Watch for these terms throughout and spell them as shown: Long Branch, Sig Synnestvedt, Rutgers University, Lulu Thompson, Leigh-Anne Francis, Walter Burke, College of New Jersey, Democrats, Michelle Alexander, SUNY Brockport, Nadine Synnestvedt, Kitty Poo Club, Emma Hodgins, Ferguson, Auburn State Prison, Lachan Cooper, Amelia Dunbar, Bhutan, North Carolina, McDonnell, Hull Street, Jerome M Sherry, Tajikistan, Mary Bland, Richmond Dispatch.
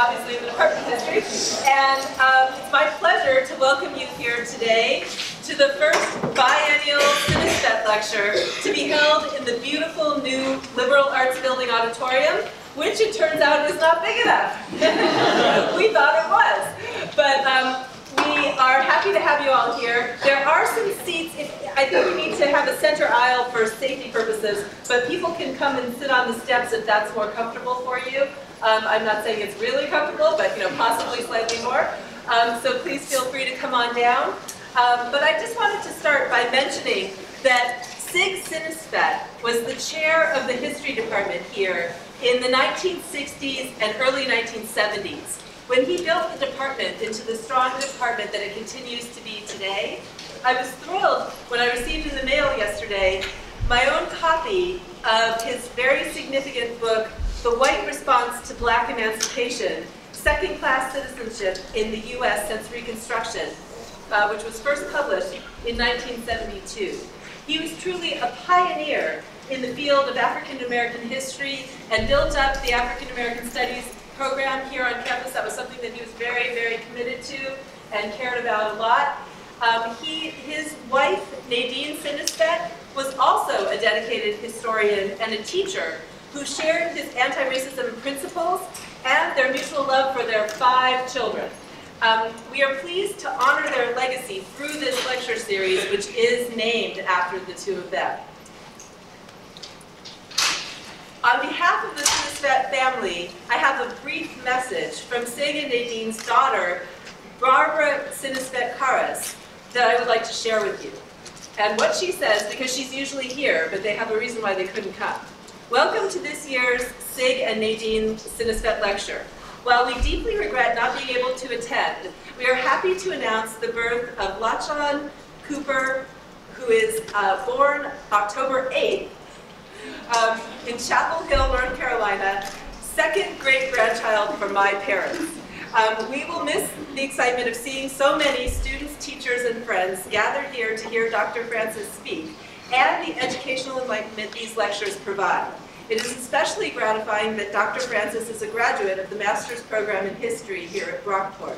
obviously in the Department of History. And it's my pleasure to welcome you here today to the first biennial Synnestvedt Lecture to be held in the beautiful new Liberal Arts Building Auditorium, which it turns out is not big enough. We thought it was. But we are happy to have you all here. There are some seats. I think we need to have a center aisle for safety purposes, but people can come and sit on the steps if that's more comfortable for you. I'm not saying it's really comfortable, but you know, possibly slightly more. So please feel free to come on down. But I just wanted to start by mentioning that Sig Synnestvedt was the chair of the history department here in the 1960s and early 1970s, when he built the department into the strong department that it continues to be today. I was thrilled when I received in the mail yesterday my own copy of his very significant book, The White Response to Black Emancipation, Second-Class Citizenship in the U.S. Since Reconstruction, which was first published in 1972. He was truly a pioneer in the field of African-American history and built up the African-American Studies program here on campus. That was something that he was very, very committed to and cared about a lot. His wife, Nadine Synnestvedt, was also a dedicated historian and a teacher who shared his anti-racism principles and their mutual love for their 5 children. We are pleased to honor their legacy through this lecture series, which is named after the 2 of them. On behalf of the Synnestvedt family, I have a brief message from Sig and Nadine's daughter, Barbara Synnestvedt Karas, that I would like to share with you. And what she says, because she's usually here, but they have a reason why they couldn't come. Welcome to this year's Sig and Nadine Synnestvedt Lecture. While we deeply regret not being able to attend, we are happy to announce the birth of Lachan Cooper, who is born October 8th, in Chapel Hill, North Carolina, second great-grandchild from my parents. We will miss the excitement of seeing so many students, teachers, and friends gathered here to hear Dr. Francis speak and the educational enlightenment these lectures provide. It is especially gratifying that Dr. Francis is a graduate of the Master's Program in History here at Brockport.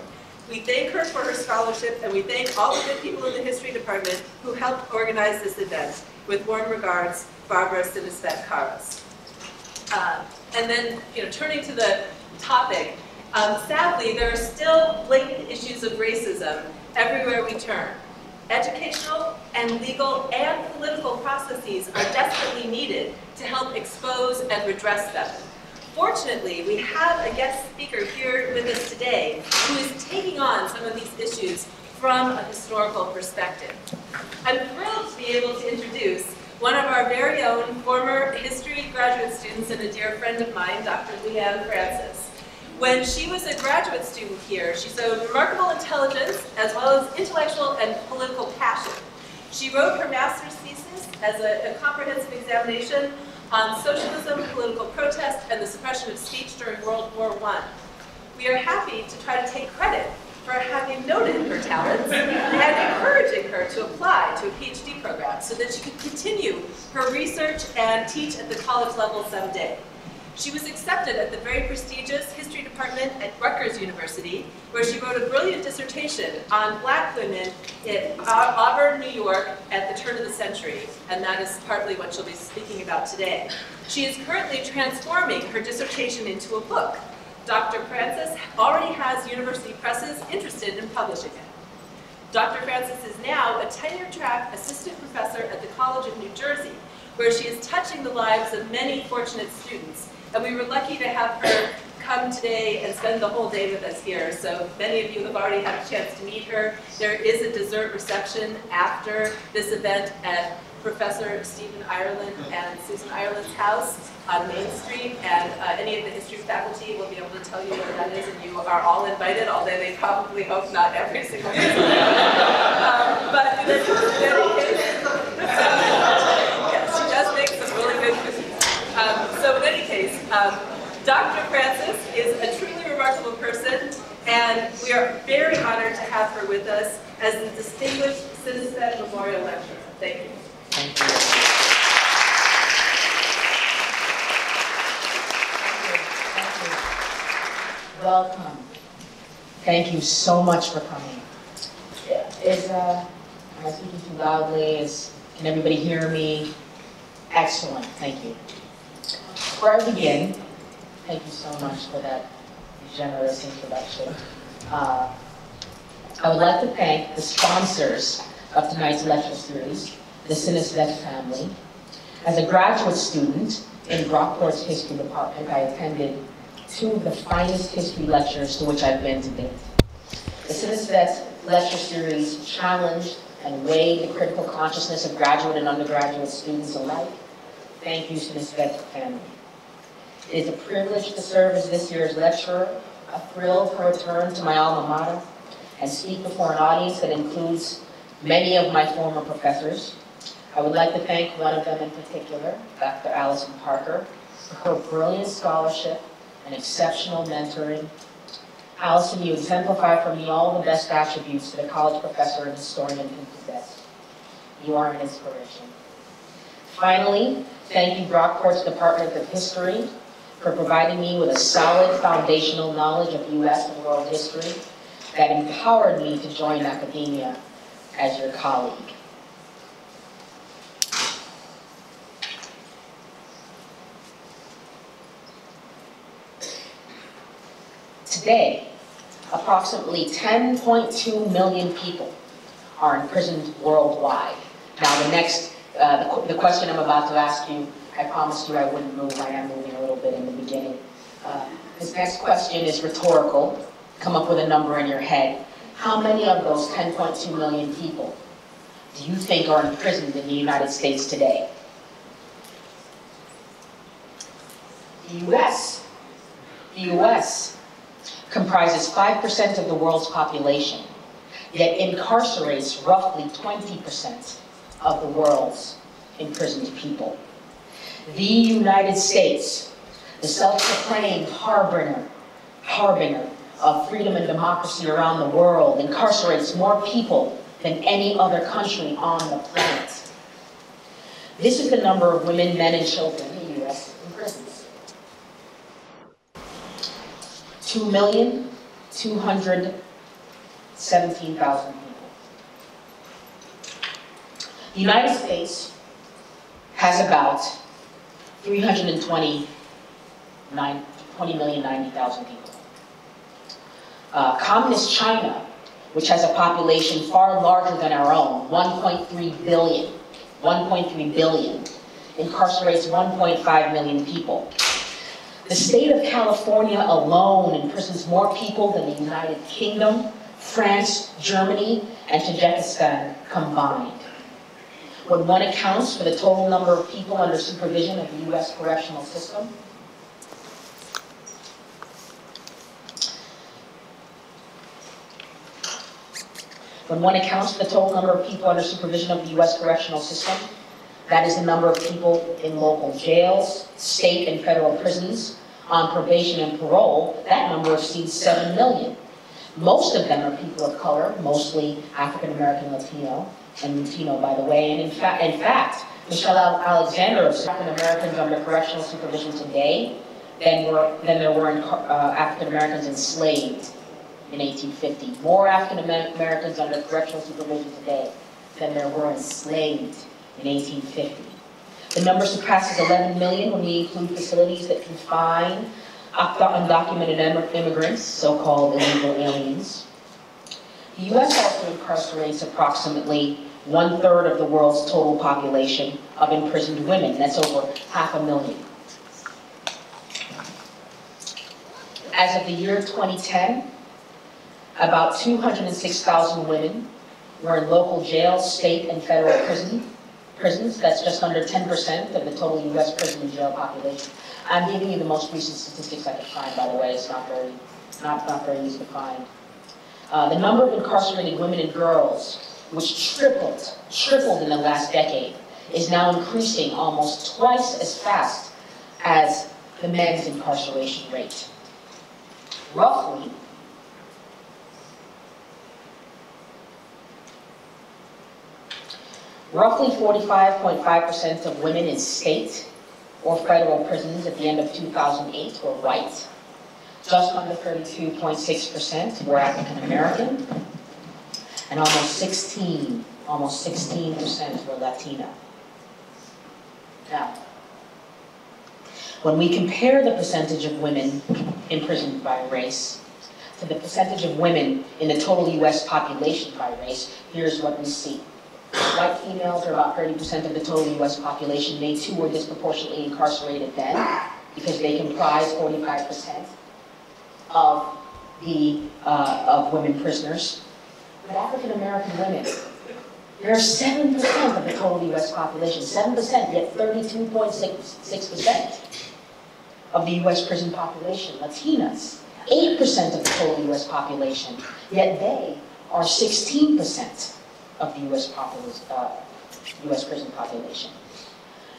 We thank her for her scholarship, and we thank all the good people in the history department who helped organize this event. With warm regards, Barbara Synnestvedt Karas. And then, turning to the topic, sadly, there are still blatant issues of racism everywhere we turn. Educational and legal and political processes are desperately needed to help expose and redress them. Fortunately, we have a guest speaker here with us today who is taking on some of these issues from a historical perspective. I'm thrilled to be able to introduce one of our very own former history graduate students and a dear friend of mine, Dr. Leigh-Anne Francis. When she was a graduate student here, she showed remarkable intelligence as well as intellectual and political passion. She wrote her master's thesis as a comprehensive examination on socialism, political protest, and the suppression of speech during World War I. We are happy to try to take credit for having noted her talents and encouraging her to apply to a PhD program so that she could continue her research and teach at the college level someday. She was accepted at the very prestigious history department at Rutgers University, where she wrote a brilliant dissertation on black women in Auburn, New York at the turn of the century, and that is partly what she'll be speaking about today. She is currently transforming her dissertation into a book. Dr. Francis already has university presses interested in publishing it. Dr. Francis is now a tenure-track assistant professor at the College of New Jersey, where she is touching the lives of many fortunate students. And we were lucky to have her come today and spend the whole day with us here. So many of you have already had a chance to meet her. There is a dessert reception after this event at Professor Stephen Ireland and Susan Ireland's house on Main Street, and any of the history faculty will be able to tell you where that is, and you are all invited, although they probably hope not every single person. But this is dedicated. Yes, she does make some really good decisions. So in any case, Dr. Francis is a truly remarkable person, and we are very honored to have her with us as the Distinguished Synnestvedt Memorial Lecturer. Thank you. Thank you. Thank you. welcome. Thank you so much for coming. Is am I speaking too loudly? Can everybody hear me? Excellent, thank you. Before I begin, thank you so much for that generous introduction. I would like to thank the sponsors of tonight's lecture series, the Synnestvedt family. As a graduate student in Brockport's history department, I attended two of the finest history lectures to which I've been to date. The Synnestvedt lecture series challenged and weighed the critical consciousness of graduate and undergraduate students alike. Thank you, Synnestvedt family. It is a privilege to serve as this year's lecturer, a thrill for a return to my alma mater, and speak before an audience that includes many of my former professors. I would like to thank one of them in particular, Dr. Allison Parker, for her brilliant scholarship and exceptional mentoring. Allison, you exemplify for me all the best attributes that a college professor and historian can possess. You are an inspiration. Finally, thank you, Brockport's Department of History, for providing me with a solid foundational knowledge of U.S. and world history that empowered me to join academia as your colleague. Today, approximately 10.2 million people are imprisoned worldwide. Now, the question I'm about to ask you, I promised you I wouldn't move. I am moving a little bit in the beginning. This next question is rhetorical. Come up with a number in your head. How many of those 10.2 million people do you think are imprisoned in the United States today? The U.S. comprises 5% of the world's population, yet incarcerates roughly 20% of the world's imprisoned people. The United States, the self-proclaimed harbinger of freedom and democracy around the world, incarcerates more people than any other country on the planet. This is the number of women, men, and children in the U.S. imprisons. 2,217,000 people. The United States has about 320,090,000 people. Communist China, which has a population far larger than our own, 1.3 billion, incarcerates 1.5 million people. The state of California alone imprisons more people than the United Kingdom, France, Germany, and Tajikistan combined. When one accounts for the total number of people under supervision of the U.S. correctional system, that is the number of people in local jails, state and federal prisons, on probation and parole. That number exceeds 7 million. Most of them are people of color, mostly African American, Latino, by the way. And in fact, Michelle Alexander of African Americans under correctional supervision today than there were African Americans enslaved in 1850. More African Americans under correctional supervision today than there were enslaved in 1850. The number surpasses 11 million when we include facilities that confine undocumented immigrants, so-called illegal aliens. The U.S. also incarcerates approximately 1/3 of the world's total population of imprisoned women. That's over 500,000. As of the year 2010, about 206,000 women were in local jails, state and federal prisons. That's just under 10% of the total U.S. prison and jail population. I'm giving you the most recent statistics I could find, by the way. It's not very easy to find. The number of incarcerated women and girls, which tripled in the last decade, is now increasing almost twice as fast as the men's incarceration rate. Roughly 45.5% of women in state or federal prisons at the end of 2008 were white. Just under 32.6% were African American, and almost 16% were Latina. Now, when we compare the percentage of women imprisoned by race to the percentage of women in the total U.S. population by race, here's what we see. White females are about 30% of the total U.S. population. They too were disproportionately incarcerated then, because they comprise 45% of the women prisoners. But African American women, there are 7% of the total U.S. population. 7%, yet 32.6% of the U.S. prison population. Latinas, 8% of the total U.S. population, yet they are 16% of the U.S. prison population.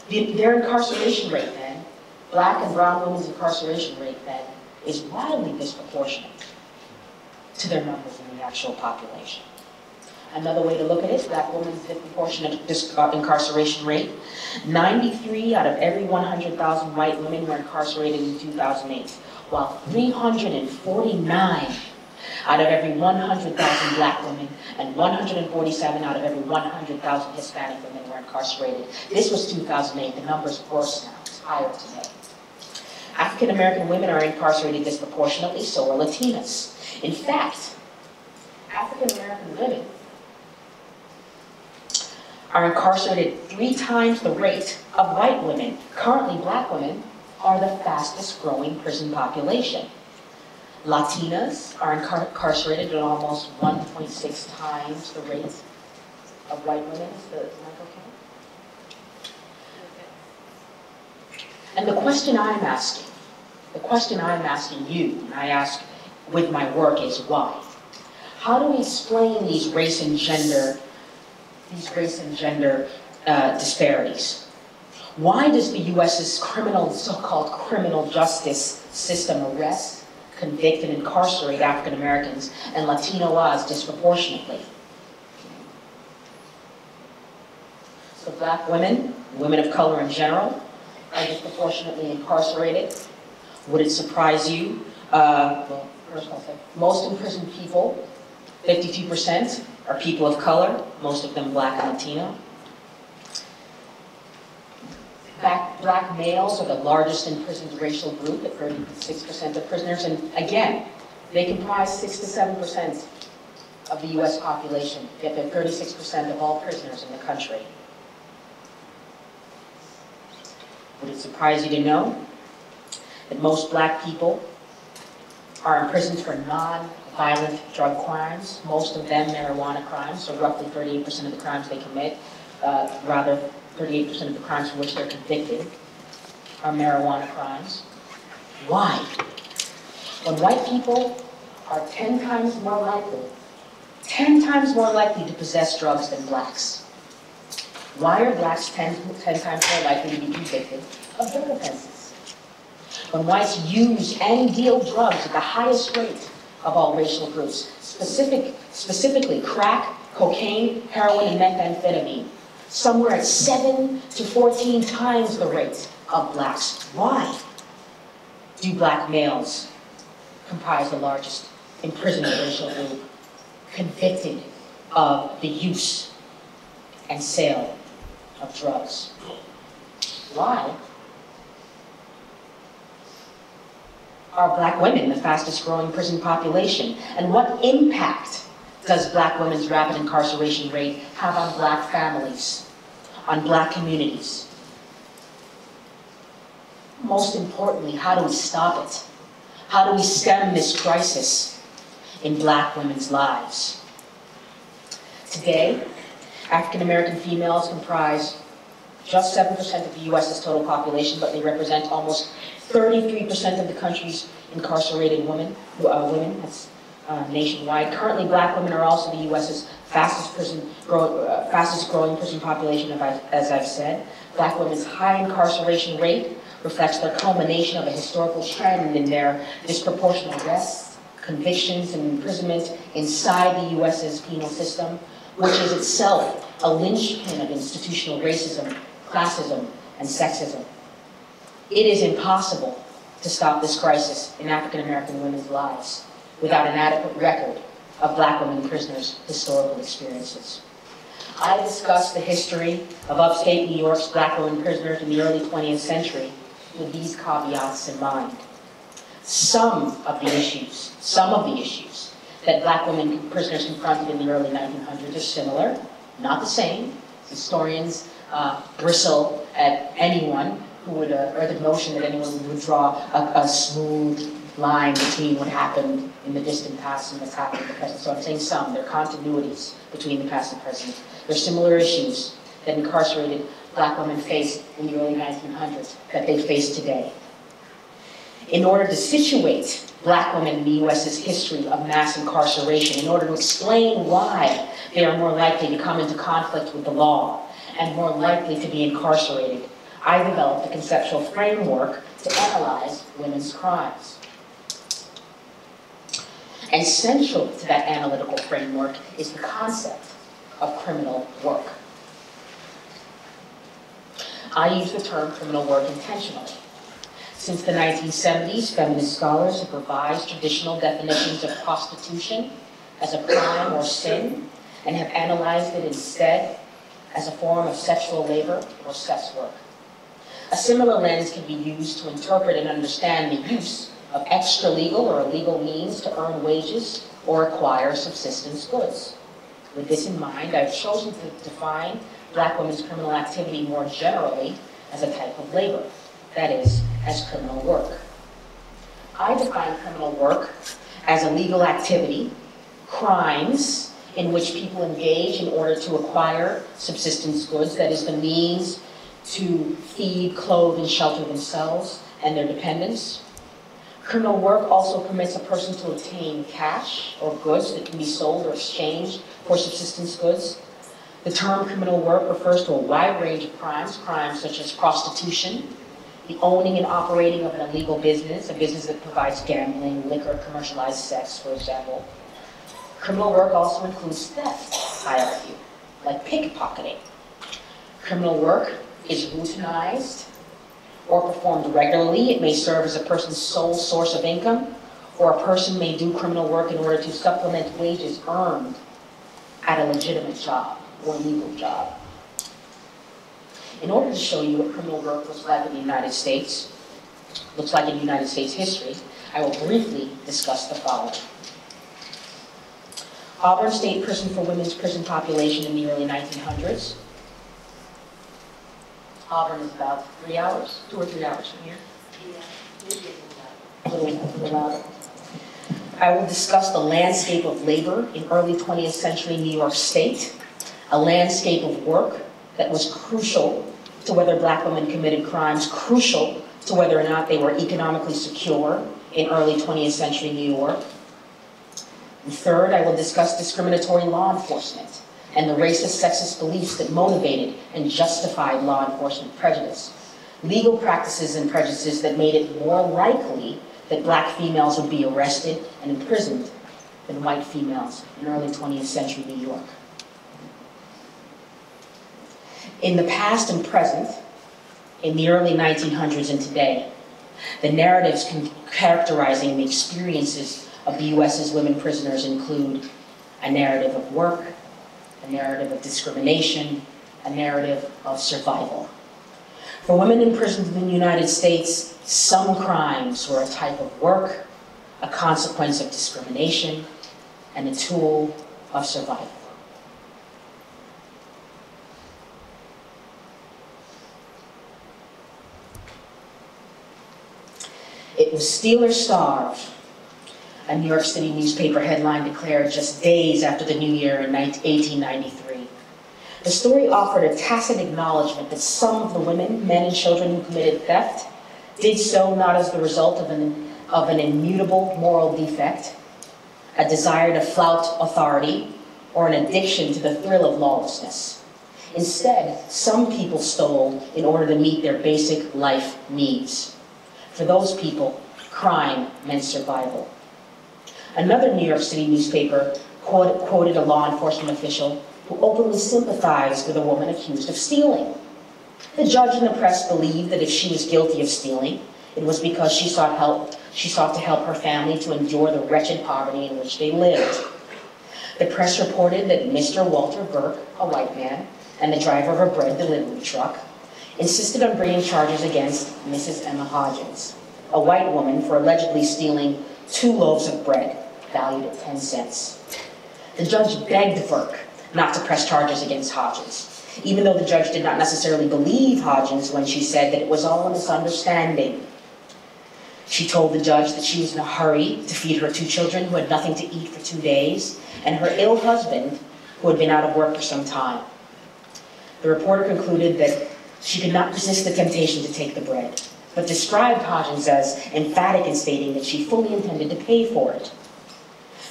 Their incarceration rate then, black and brown women's incarceration rate then, is wildly disproportionate to their numbers in the actual population. Another way to look at it, black women's disproportionate incarceration rate, 93 out of every 100,000 white women were incarcerated in 2008, while 349 out of every 100,000 black women and 147 out of every 100,000 Hispanic women were incarcerated. This was 2008. The number's worse now. It's higher today. African American women are incarcerated disproportionately, so are Latinas. In fact, African American women are incarcerated 3 times the rate of white women. Currently, black women are the fastest growing prison population. Latinas are incarcerated at almost 1.6 times the rate of white women. And the question I'm asking you, and I ask with my work, is why? How do we explain these race and gender disparities? Why does the U.S.'s so-called criminal justice system arrest, convict, and incarcerate African Americans and Latinos disproportionately? So black women, women of color in general, are disproportionately incarcerated. Would it surprise you? Well, first I'll say, most imprisoned people, 52%, are people of color, most of them black and Latino. Black males are the largest imprisoned racial group at 36% of prisoners, and again, they comprise 6 to 7% of the U.S. population, yet they're 36% of all prisoners in the country. Would it surprise you to know that most black people are imprisoned for non-violent drug crimes, most of them marijuana crimes, so roughly 38% of the crimes they commit, 38% of the crimes for which they're convicted are marijuana crimes. Why? When white people are 10 times more likely to possess drugs than blacks, why are blacks 10 times more likely to be convicted of drug offenses? When whites use and deal drugs at the highest rate of all racial groups, specifically crack, cocaine, heroin, and methamphetamine, somewhere at 7 to 14 times the rate of blacks. Why do black males comprise the largest imprisoned racial group convicted of the use and sale of drugs? Why are black women the fastest growing prison population? And what impact does black women's rapid incarceration rate have on black families, on black communities? Most importantly, how do we stop it? How do we stem this crisis in black women's lives? Today, African American females comprise just 7% of the U.S.'s total population, but they represent almost 33% of the country's incarcerated women. That's nationwide. Currently, black women are also the U.S.'s fastest growing prison population, as I've said. Black women's high incarceration rate reflects the culmination of a historical trend in their disproportionate arrests, convictions, and imprisonment inside the U.S.'s penal system, which is itself a linchpin of institutional racism, classism, and sexism. It is impossible to stop this crisis in African-American women's lives without an adequate record of black women prisoners' historical experiences. I discussed the history of upstate New York's black women prisoners in the early 20th century with these caveats in mind. Some of the issues that black women prisoners confronted in the early 1900s are similar, not the same. Historians bristle at anyone who would, or the notion that anyone would draw a smooth line between what happened in the distant past and what's happened in the present. So I'm saying some, there are continuities between the past and present. There are similar issues that incarcerated black women faced in the early 1900s that they face today. In order to situate black women in the U.S.'s history of mass incarceration, in order to explain why they are more likely to come into conflict with the law and more likely to be incarcerated, I developed a conceptual framework to analyze women's crimes. And central to that analytical framework is the concept of criminal work. I use the term criminal work intentionally. Since the 1970s, feminist scholars have revised traditional definitions of prostitution as a crime or sin, and have analyzed it instead as a form of sexual labor or sex work. A similar lens can be used to interpret and understand the use of extra-legal or illegal means to earn wages or acquire subsistence goods. With this in mind, I've chosen to define black women's criminal activity more generally as a type of labor, that is, as criminal work. I define criminal work as illegal activity, crimes in which people engage in order to acquire subsistence goods, that is the means to feed, clothe, and shelter themselves and their dependents. Criminal work also permits a person to obtain cash or goods that can be sold or exchanged for subsistence goods. The term criminal work refers to a wide range of crimes such as prostitution, the owning and operating of an illegal business, a business that provides gambling, liquor, commercialized sex, for example. Criminal work also includes theft, I argue, like pickpocketing. Criminal work is routinized or performed regularly. It may serve as a person's sole source of income, or a person may do criminal work in order to supplement wages earned at a legitimate job or legal job. In order to show you what criminal work looks like in the United States, history, I will briefly discuss the following. Auburn State Prison for Women's prison population in the early 1900s. Auburn is about 3 hours, 2 or 3 hours from here. A little louder. I will discuss the landscape of labor in early 20th century New York State, a landscape of work that was crucial to whether black women committed crimes, crucial to whether or not they were economically secure in early 20th century New York. And third, I will discuss discriminatory law enforcement and the racist, sexist beliefs that motivated and justified law enforcement prejudice, legal practices and prejudices that made it more likely that black females would be arrested and imprisoned than white females in early 20th century New York. In the past and present, in the early 1900s and today, the narratives characterizing the experiences of the U.S.'s women prisoners include a narrative of work, a narrative of discrimination, a narrative of survival. For women imprisoned in the United States, some crimes were a type of work, a consequence of discrimination, and a tool of survival. It was "Steal or Starve," a New York City newspaper headline declared just days after the New Year in 1893. The story offered a tacit acknowledgement that some of the women, men, and children who committed theft did so not as the result of an immutable moral defect, a desire to flout authority, or an addiction to the thrill of lawlessness. Instead, some people stole in order to meet their basic life needs. For those people, crime meant survival. Another New York City newspaper quoted a law enforcement official who openly sympathized with a woman accused of stealing. The judge and the press believed that if she was guilty of stealing, It was because she sought help. She sought to help her family to endure the wretched poverty in which they lived. The press reported that Mr. Walter Burke, a white man, and the driver of a bread delivery truck, insisted on bringing charges against Mrs. Emma Hodgins, a white woman, for allegedly stealing 2 loaves of bread, valued at 10 cents. The judge begged Burke not to press charges against Hodgins, even though the judge did not necessarily believe Hodgins when she said that it was all a misunderstanding. She told the judge that she was in a hurry to feed her 2 children who had nothing to eat for 2 days, and her ill husband, who had been out of work for some time. The reporter concluded that she could not resist the temptation to take the bread, but described Hodgins as emphatic in stating that she fully intended to pay for it.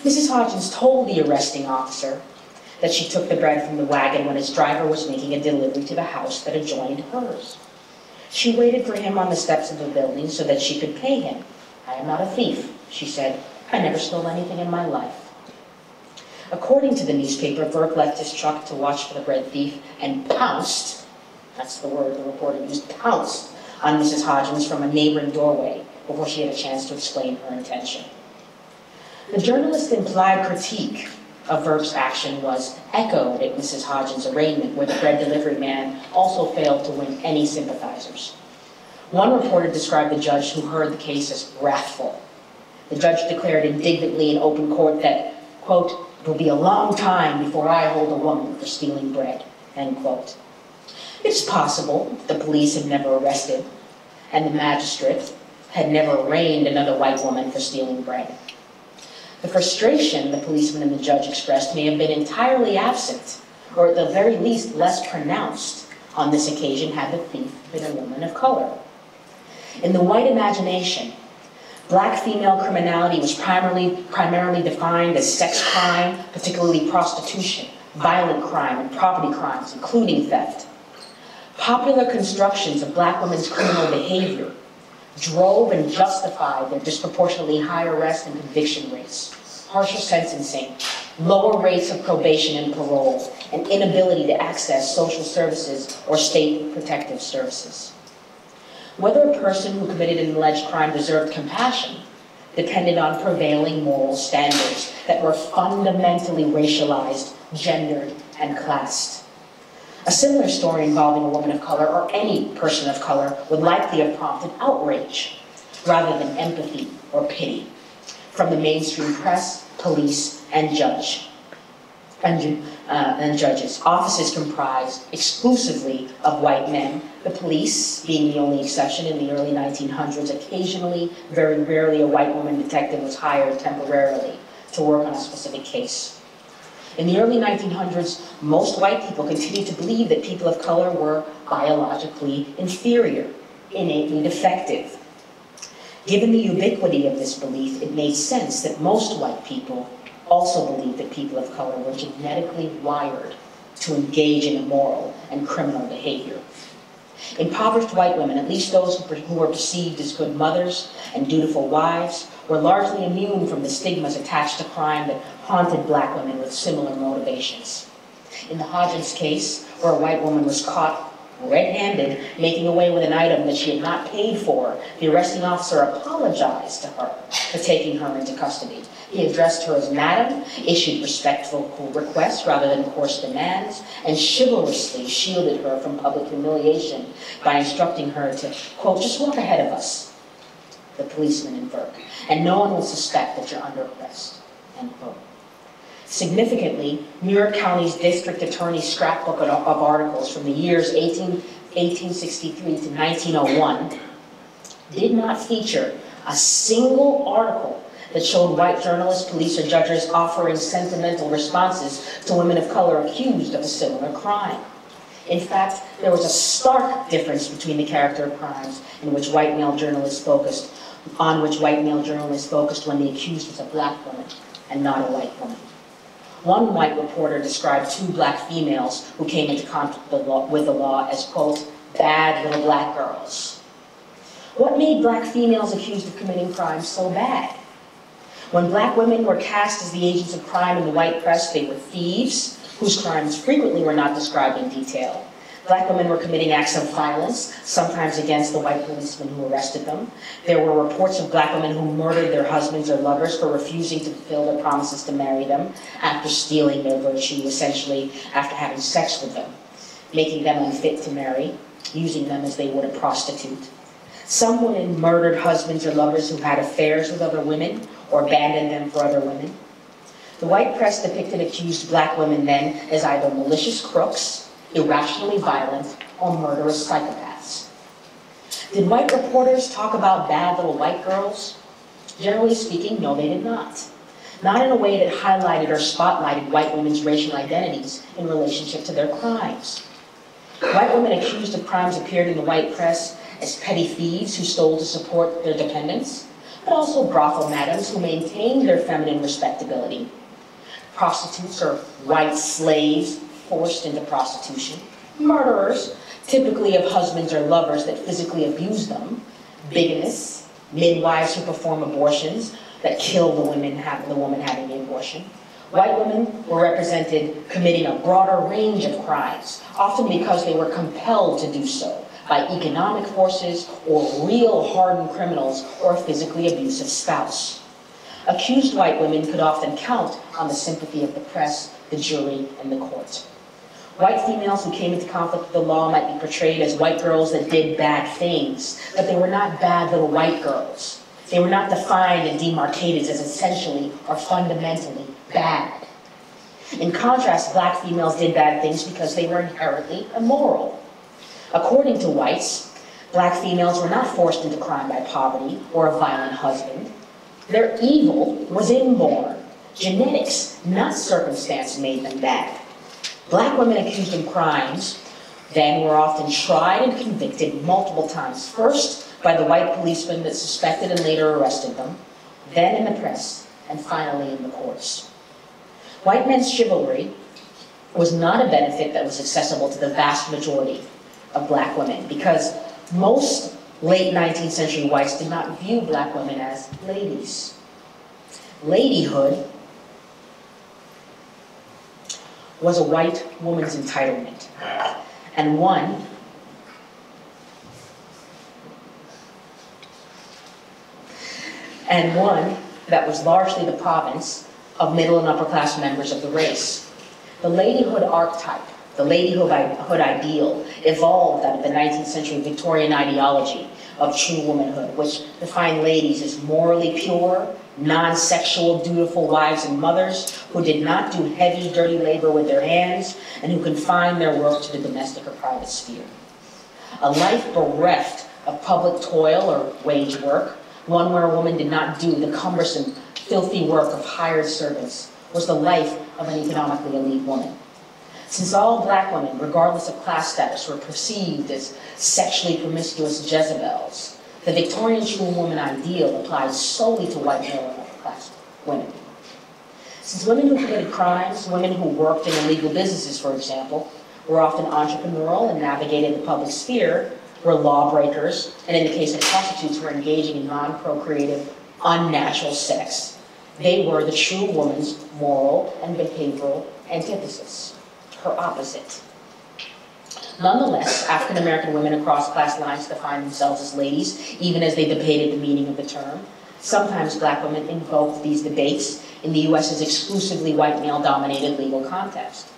Mrs. Hodgins told the arresting officer that she took the bread from the wagon when its driver was making a delivery to the house that adjoined hers. She waited for him on the steps of the building so that she could pay him. "I am not a thief," she said. "I never stole anything in my life." According to the newspaper, Burke left his truck to watch for the bread thief and pounced, that's the word the reporter used, pounced on Mrs. Hodgins from a neighboring doorway before she had a chance to explain her intention. The journalist's implied critique of Burke's action was echoed at Mrs. Hodgins' arraignment, where the bread delivery man also failed to win any sympathizers. One reporter described the judge who heard the case as wrathful. The judge declared indignantly in open court that, quote, "It will be a long time before I hold a woman for stealing bread," end quote. It's possible the police had never arrested and the magistrate had never arraigned another white woman for stealing bread. The frustration the policeman and the judge expressed may have been entirely absent, or at the very least less pronounced on this occasion, had the thief been a woman of color. In the white imagination, Black female criminality was primarily defined as sex crime, particularly prostitution, violent crime, and property crimes, including theft. Popular constructions of Black women's criminal behavior drove and justified their disproportionately high arrest and conviction rates, harsher sentencing, lower rates of probation and parole, and inability to access social services or state protective services. Whether a person who committed an alleged crime deserved compassion depended on prevailing moral standards that were fundamentally racialized, gendered, and classed. A similar story involving a woman of color or any person of color would likely have prompted outrage rather than empathy or pity from the mainstream press, police, and judges. Offices comprised exclusively of white men, the police being the only exception in the early 1900s. Occasionally, very rarely, a white woman detective was hired temporarily to work on a specific case. In the early 1900s, most white people continued to believe that people of color were biologically inferior, innately defective. Given the ubiquity of this belief, it made sense that most white people also believed that people of color were genetically wired to engage in immoral and criminal behavior. Impoverished white women, at least those who were perceived as good mothers and dutiful wives, were largely immune from the stigmas attached to crime that haunted Black women with similar motivations. In the Hodgins case, where a white woman was caught red-handed making away with an item that she had not paid for, the arresting officer apologized to her for taking her into custody. He addressed her as madam, issued respectful requests rather than coarse demands, and chivalrously shielded her from public humiliation by instructing her to, quote, "just walk ahead of us," the policeman in Burke, "and no one will suspect that you're under arrest," end quote. Significantly, Muir County's district attorney's scrapbook of articles from the years 1863 to 1901 did not feature a single article that showed white journalists, police, or judges offering sentimental responses to women of color accused of a similar crime. In fact, there was a stark difference between the character of crimes in which white male journalists focused, when the accused was a Black woman and not a white woman. One white reporter described 2 black females who came into conflict with the law as, quote, "bad little Black girls." What made Black females accused of committing crimes so bad? When Black women were cast as the agents of crime in the white press, they were thieves, whose crimes frequently were not described in detail. Black women were committing acts of violence, sometimes against the white policemen who arrested them. There were reports of black women who murdered their husbands or lovers for refusing to fulfill their promises to marry them, after stealing their virtue, essentially after having sex with them, making them unfit to marry, using them as they would a prostitute. Some women murdered husbands or lovers who had affairs with other women or abandoned them for other women. The white press depicted accused black women then as either malicious crooks, irrationally violent, or murderous psychopaths. Did white reporters talk about bad little white girls? Generally speaking, no, they did not. Not in a way that highlighted or spotlighted white women's racial identities in relationship to their crimes. White women accused of crimes appeared in the white press as petty thieves who stole to support their dependents, but also brothel madams who maintained their feminine respectability, prostitutes or white slaves forced into prostitution, murderers, typically of husbands or lovers that physically abuse them, bigamists, midwives who perform abortions that kill the woman having the abortion. White women were represented committing a broader range of crimes, often because they were compelled to do so by economic forces or real hardened criminals or a physically abusive spouse. Accused white women could often count on the sympathy of the press, the jury, and the court. White females who came into conflict with the law might be portrayed as white girls that did bad things, but they were not bad little white girls. They were not defined and demarcated as essentially or fundamentally bad. In contrast, black females did bad things because they were inherently immoral. According to whites, black females were not forced into crime by poverty or a violent husband. Their evil was inborn. Genetics, not circumstance, made them bad. Black women accused of crimes then were often tried and convicted multiple times, first by the white policemen that suspected and later arrested them, then in the press, and finally in the courts. White men's chivalry was not a benefit that was accessible to the vast majority of black women, because most late 19th century whites did not view black women as ladies. Ladyhood was a white woman's entitlement, and one that was largely the province of middle and upper class members of the race. The ladyhood archetype, the ladyhood ideal, evolved out of the 19th century Victorian ideology of true womanhood, which defined ladies as morally pure, non-sexual, dutiful wives and mothers who did not do heavy, dirty labor with their hands and who confined their work to the domestic or private sphere. A life bereft of public toil or wage work, one where a woman did not do the cumbersome, filthy work of hired servants, was the life of an economically elite woman. Since all black women, regardless of class status, were perceived as sexually promiscuous Jezebels, the Victorian true woman ideal applied solely to white middle and upper class women. Since women who committed crimes, women who worked in illegal businesses, for example, were often entrepreneurial and navigated the public sphere, were lawbreakers, and in the case of prostitutes, were engaging in non-procreative, unnatural sex. They were the true woman's moral and behavioral antithesis, her opposite. Nonetheless, African-American women across class lines defined themselves as ladies, even as they debated the meaning of the term. Sometimes black women invoked these debates in the U.S.'s exclusively white male-dominated legal context.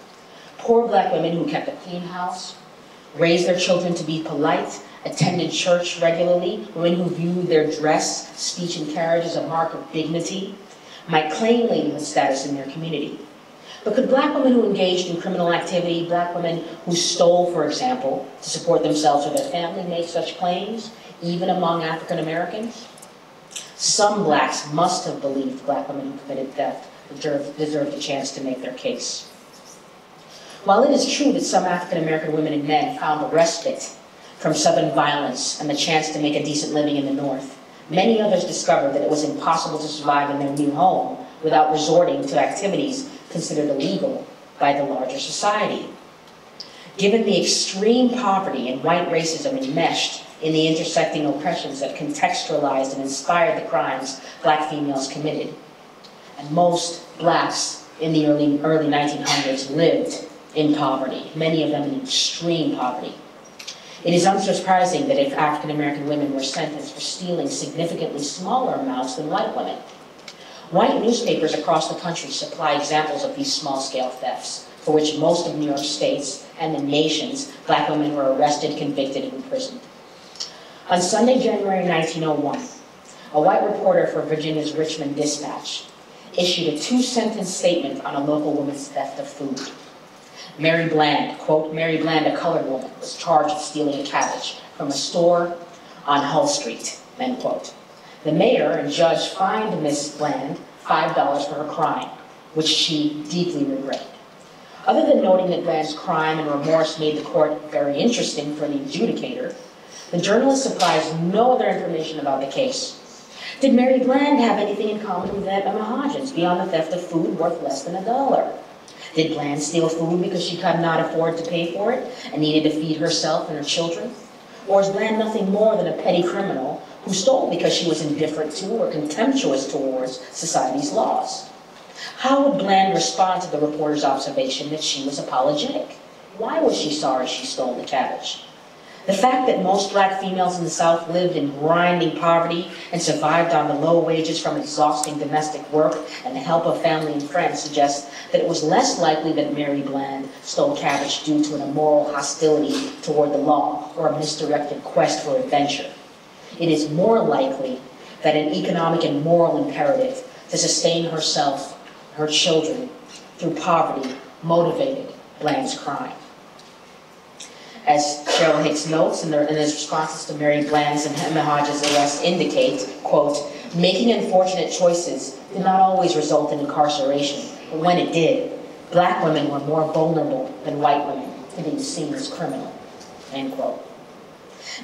Poor black women who kept a clean house, raised their children to be polite, attended church regularly, women who viewed their dress, speech, and carriage as a mark of dignity, might claim ladyhood status in their community. But could black women who engaged in criminal activity, black women who stole, for example, to support themselves or their family, make such claims, even among African Americans? Some blacks must have believed black women who committed theft deserved a chance to make their case. While it is true that some African American women and men found a respite from Southern violence and the chance to make a decent living in the North, many others discovered that it was impossible to survive in their new home without resorting to activities considered illegal by the larger society. Given the extreme poverty and white racism enmeshed in the intersecting oppressions that contextualized and inspired the crimes black females committed, and most blacks in the early 1900s lived in poverty, many of them in extreme poverty. It is unsurprising that if African-American women were sentenced for stealing significantly smaller amounts than white women. White newspapers across the country supply examples of these small-scale thefts, for which most of New York State's and the nation's black women were arrested, convicted, and imprisoned. On Sunday, January 1901, a white reporter for Virginia's Richmond Dispatch issued a two-sentence statement on a local woman's theft of food. Mary Bland, quote, Mary Bland, a colored woman, was charged with stealing a cabbage from a store on Hull Street, end quote. The mayor and judge fined Miss Bland $5 for her crime, which she deeply regretted. Other than noting that Bland's crime and remorse made the court very interesting for the adjudicator, the journalist supplies no other information about the case. Did Mary Bland have anything in common with that Emma Hodgins beyond the theft of food worth less than $1? Did Bland steal food because she could not afford to pay for it and needed to feed herself and her children? Or is Bland nothing more than a petty criminal who stole because she was indifferent to or contemptuous towards society's laws? How would Bland respond to the reporter's observation that she was apologetic? Why was she sorry she stole the cabbage? The fact that most black females in the South lived in grinding poverty and survived on the low wages from exhausting domestic work and the help of family and friends suggests that it was less likely that Mary Bland stole cabbage due to an immoral hostility toward the law or a misdirected quest for adventure. It is more likely that an economic and moral imperative to sustain herself, her children, through poverty motivated Bland's crime. As Cheryl Hicks notes in his responses to Mary Bland's and Emma Hodges' arrests indicate, quote, making unfortunate choices did not always result in incarceration, but when it did, black women were more vulnerable than white women to being seen as criminal, end quote.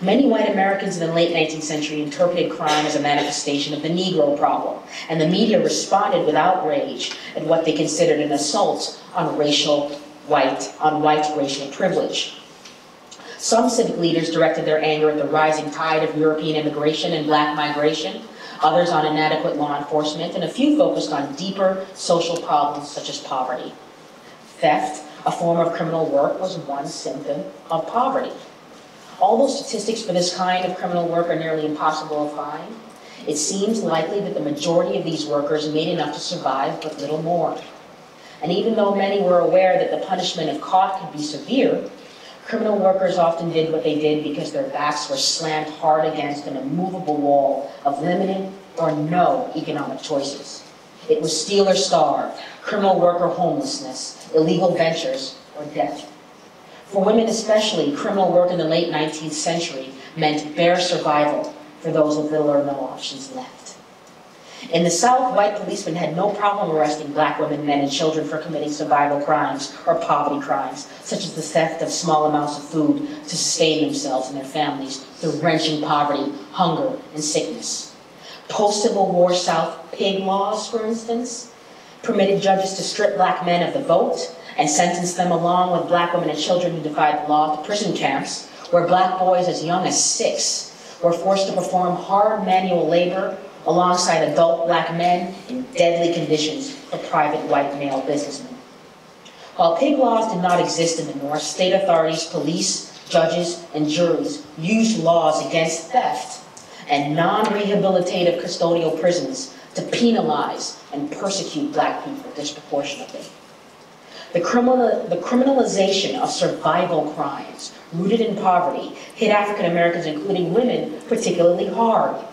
Many white Americans in the late 19th century interpreted crime as a manifestation of the Negro problem, and the media responded with outrage at what they considered an assault on white racial privilege. Some civic leaders directed their anger at the rising tide of European immigration and black migration, others on inadequate law enforcement, and a few focused on deeper social problems such as poverty. Theft, a form of criminal work, was one symptom of poverty. Although statistics for this kind of criminal work are nearly impossible to find, it seems likely that the majority of these workers made enough to survive but little more. And even though many were aware that the punishment if caught could be severe, criminal workers often did what they did because their backs were slammed hard against an immovable wall of limited or no economic choices. It was steal or starve, criminal work or homelessness, illegal ventures, or death. For women especially, criminal work in the late 19th century meant bare survival for those with little or no options left. In the South, white policemen had no problem arresting black women, men, and children for committing survival crimes or poverty crimes, such as the theft of small amounts of food to sustain themselves and their families through wrenching poverty, hunger, and sickness. Post-Civil War South pig laws, for instance, permitted judges to strip black men of the vote and sentence them along with black women and children who defied the law to prison camps, where black boys as young as 6 were forced to perform hard manual labor alongside adult black men in deadly conditions for private white male businessmen. While pig laws did not exist in the North, state authorities, police, judges, and juries used laws against theft and non-rehabilitative custodial prisons to penalize and persecute black people disproportionately. The criminalization of survival crimes rooted in poverty hit African Americans, including women, particularly hard.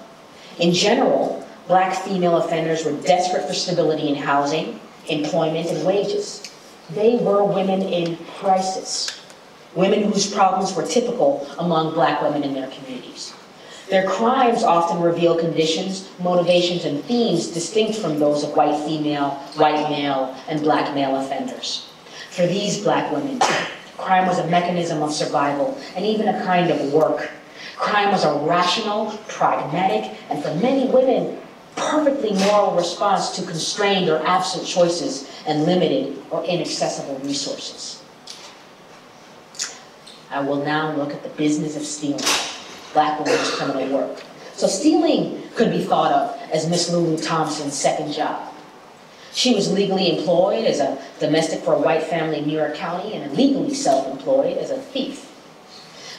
In general, black female offenders were desperate for stability in housing, employment, and wages. They were women in crisis, women whose problems were typical among black women in their communities. Their crimes often reveal conditions, motivations, and themes distinct from those of white female, white male, and black male offenders. For these black women, crime was a mechanism of survival and even a kind of work. Crime was a rational, pragmatic, and for many women, perfectly moral response to constrained or absent choices and limited or inaccessible resources. I will now look at the business of stealing, black women's criminal work. So stealing could be thought of as Miss Lulu Thompson's second job. She was legally employed as a domestic for a white family in New York County and illegally self-employed as a thief.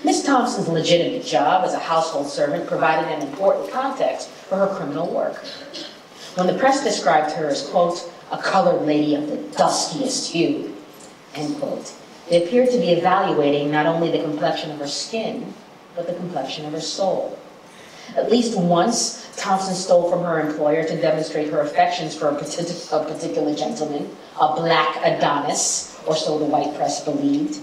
Ms. Thompson's legitimate job as a household servant provided an important context for her criminal work. When the press described her as, quote, a colored lady of the duskiest hue, end quote, they appeared to be evaluating not only the complexion of her skin, but the complexion of her soul. At least once, Thompson stole from her employer to demonstrate her affections for a particular gentleman, a black Adonis, or so the white press believed.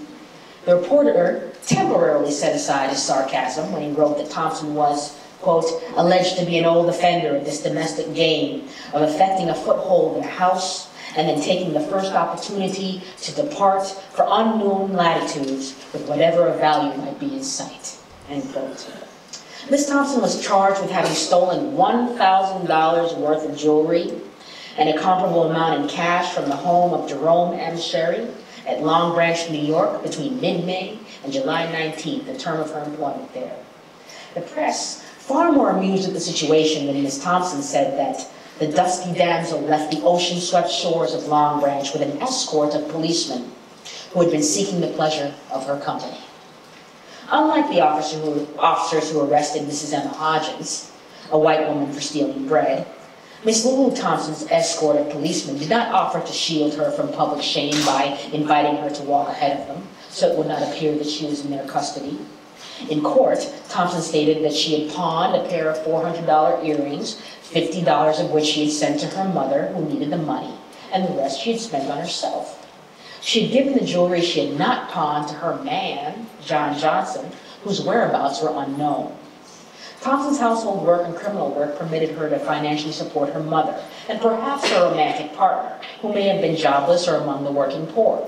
The reporter temporarily set aside his sarcasm when he wrote that Thompson was, quote, alleged to be an old offender of this domestic game of effecting a foothold in a house and then taking the first opportunity to depart for unknown latitudes with whatever of value might be in sight, end quote. Ms. Thompson was charged with having stolen $1,000 worth of jewelry and a comparable amount in cash from the home of Jerome M. Sherry at Long Branch, New York, between mid-May and July 19th, the term of her employment there. The press, far more amused at the situation than Ms. Thompson, said that the dusky damsel left the ocean-swept shores of Long Branch with an escort of policemen who had been seeking the pleasure of her company. Unlike the officers who arrested Mrs. Emma Hodgins, a white woman for stealing bread, Miss Lulu Thompson's escort of policemen did not offer to shield her from public shame by inviting her to walk ahead of them, so it would not appear that she was in their custody. In court, Thompson stated that she had pawned a pair of $400 earrings, $50 of which she had sent to her mother, who needed the money, and the rest she had spent on herself. She had given the jewelry she had not pawned to her man, John Johnson, whose whereabouts were unknown. Thompson's household work and criminal work permitted her to financially support her mother and perhaps her romantic partner, who may have been jobless or among the working poor.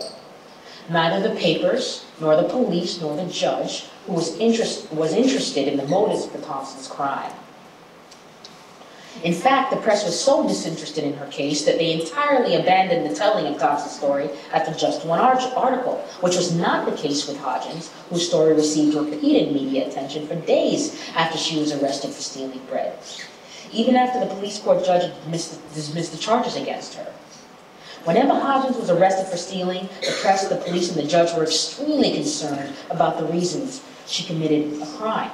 Neither the papers, nor the police, nor the judge, who was interested in the motives for Thompson's crime. In fact, the press was so disinterested in her case that they entirely abandoned the telling of Thompson's story after just one article, which was not the case with Hodgins, whose story received repeated media attention for days after she was arrested for stealing bread, even after the police court judge dismissed the charges against her. When Emma Hodgins was arrested for stealing, the press, the police, and the judge were extremely concerned about the reasons she committed a crime.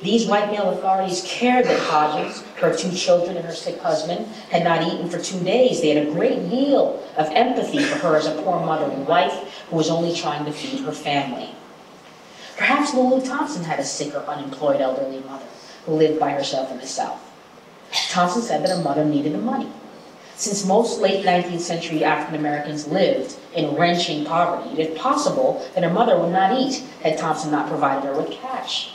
These white male authorities cared that Hodgins, her two children, and her sick husband had not eaten for 2 days. They had a great deal of empathy for her as a poor mother and wife who was only trying to feed her family. Perhaps Lulu Thompson had a sick or unemployed elderly mother who lived by herself in the South. Thompson said that her mother needed the money. Since most late 19th century African Americans lived in wrenching poverty, it is possible that her mother would not eat had Thompson not provided her with cash.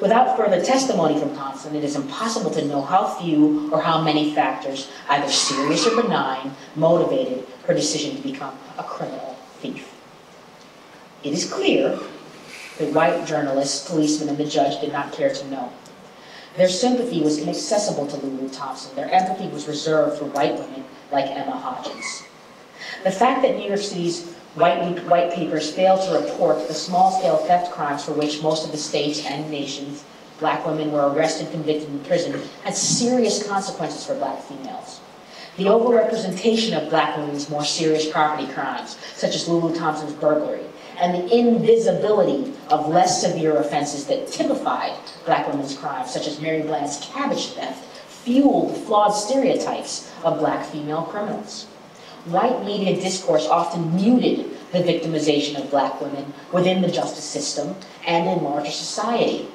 Without further testimony from Thompson, it is impossible to know how few or how many factors, either serious or benign, motivated her decision to become a criminal thief. It is clear that white journalists, policemen, and the judge did not care to know. Their sympathy was inaccessible to Lulu Thompson. Their empathy was reserved for white women like Emma Hodgins. The fact that New York City's white papers failed to report the small-scale theft crimes for which most of the states and nations black women were arrested, convicted, and imprisoned had serious consequences for black females. The overrepresentation of black women's more serious property crimes, such as Lulu Thompson's burglary, and the invisibility of less severe offenses that typified black women's crimes, such as Mary Bland's cabbage theft, fueled the flawed stereotypes of black female criminals. White media discourse often muted the victimization of black women within the justice system and in larger society.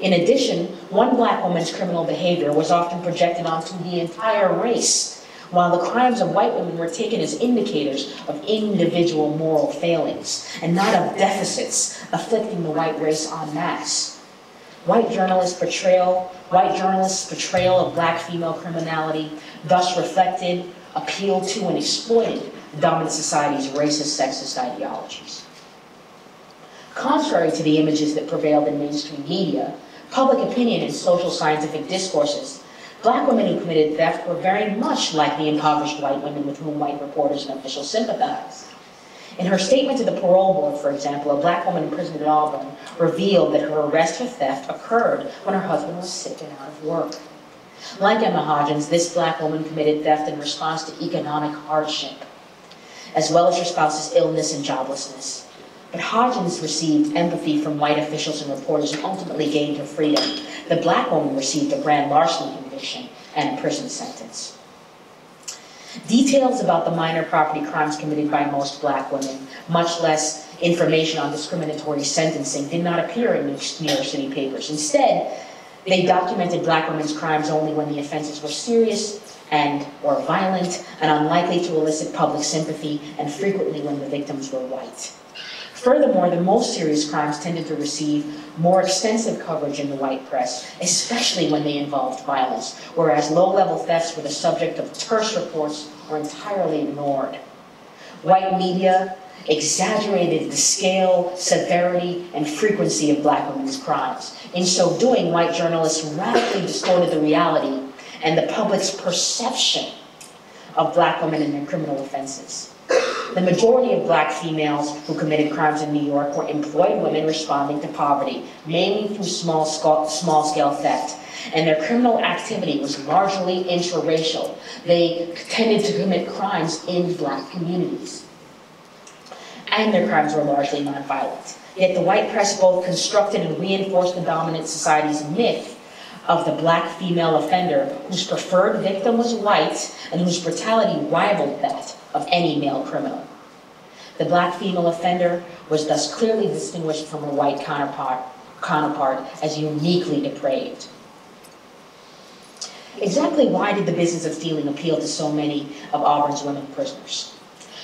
In addition, one black woman's criminal behavior was often projected onto the entire race, while the crimes of white women were taken as indicators of individual moral failings and not of deficits afflicting the white race en masse. White journalists' portrayal of black female criminality thus reflected, appealed to, and exploited dominant society's racist, sexist ideologies. Contrary to the images that prevailed in mainstream media, public opinion, and social scientific discourses, black women who committed theft were very much like the impoverished white women with whom white reporters and officials sympathized. In her statement to the parole board, for example, a black woman imprisoned in Auburn revealed that her arrest for theft occurred when her husband was sick and out of work. Like Emma Hodgins, this black woman committed theft in response to economic hardship, as well as her spouse's illness and joblessness. But Hodgins received empathy from white officials and reporters and ultimately gained her freedom. The black woman received a grand larceny conviction and a prison sentence. Details about the minor property crimes committed by most black women, much less information on discriminatory sentencing, did not appear in New York City papers. Instead, they documented black women's crimes only when the offenses were serious and or violent and unlikely to elicit public sympathy, and frequently when the victims were white. Furthermore, the most serious crimes tended to receive more extensive coverage in the white press, especially when they involved violence, whereas low-level thefts were the subject of terse reports or entirely ignored. White media exaggerated the scale, severity, and frequency of black women's crimes. In so doing, white journalists radically distorted the reality and the public's perception of black women and their criminal offenses. The majority of black females who committed crimes in New York were employed women responding to poverty, mainly through small-scale theft, and their criminal activity was largely intraracial. They tended to commit crimes in black communities, and their crimes were largely nonviolent. Yet the white press both constructed and reinforced the dominant society's myth of the black female offender whose preferred victim was white and whose brutality rivaled that of any male criminal. The black female offender was thus clearly distinguished from her white counterpart as uniquely depraved. Exactly why did the business of stealing appeal to so many of Auburn's women prisoners?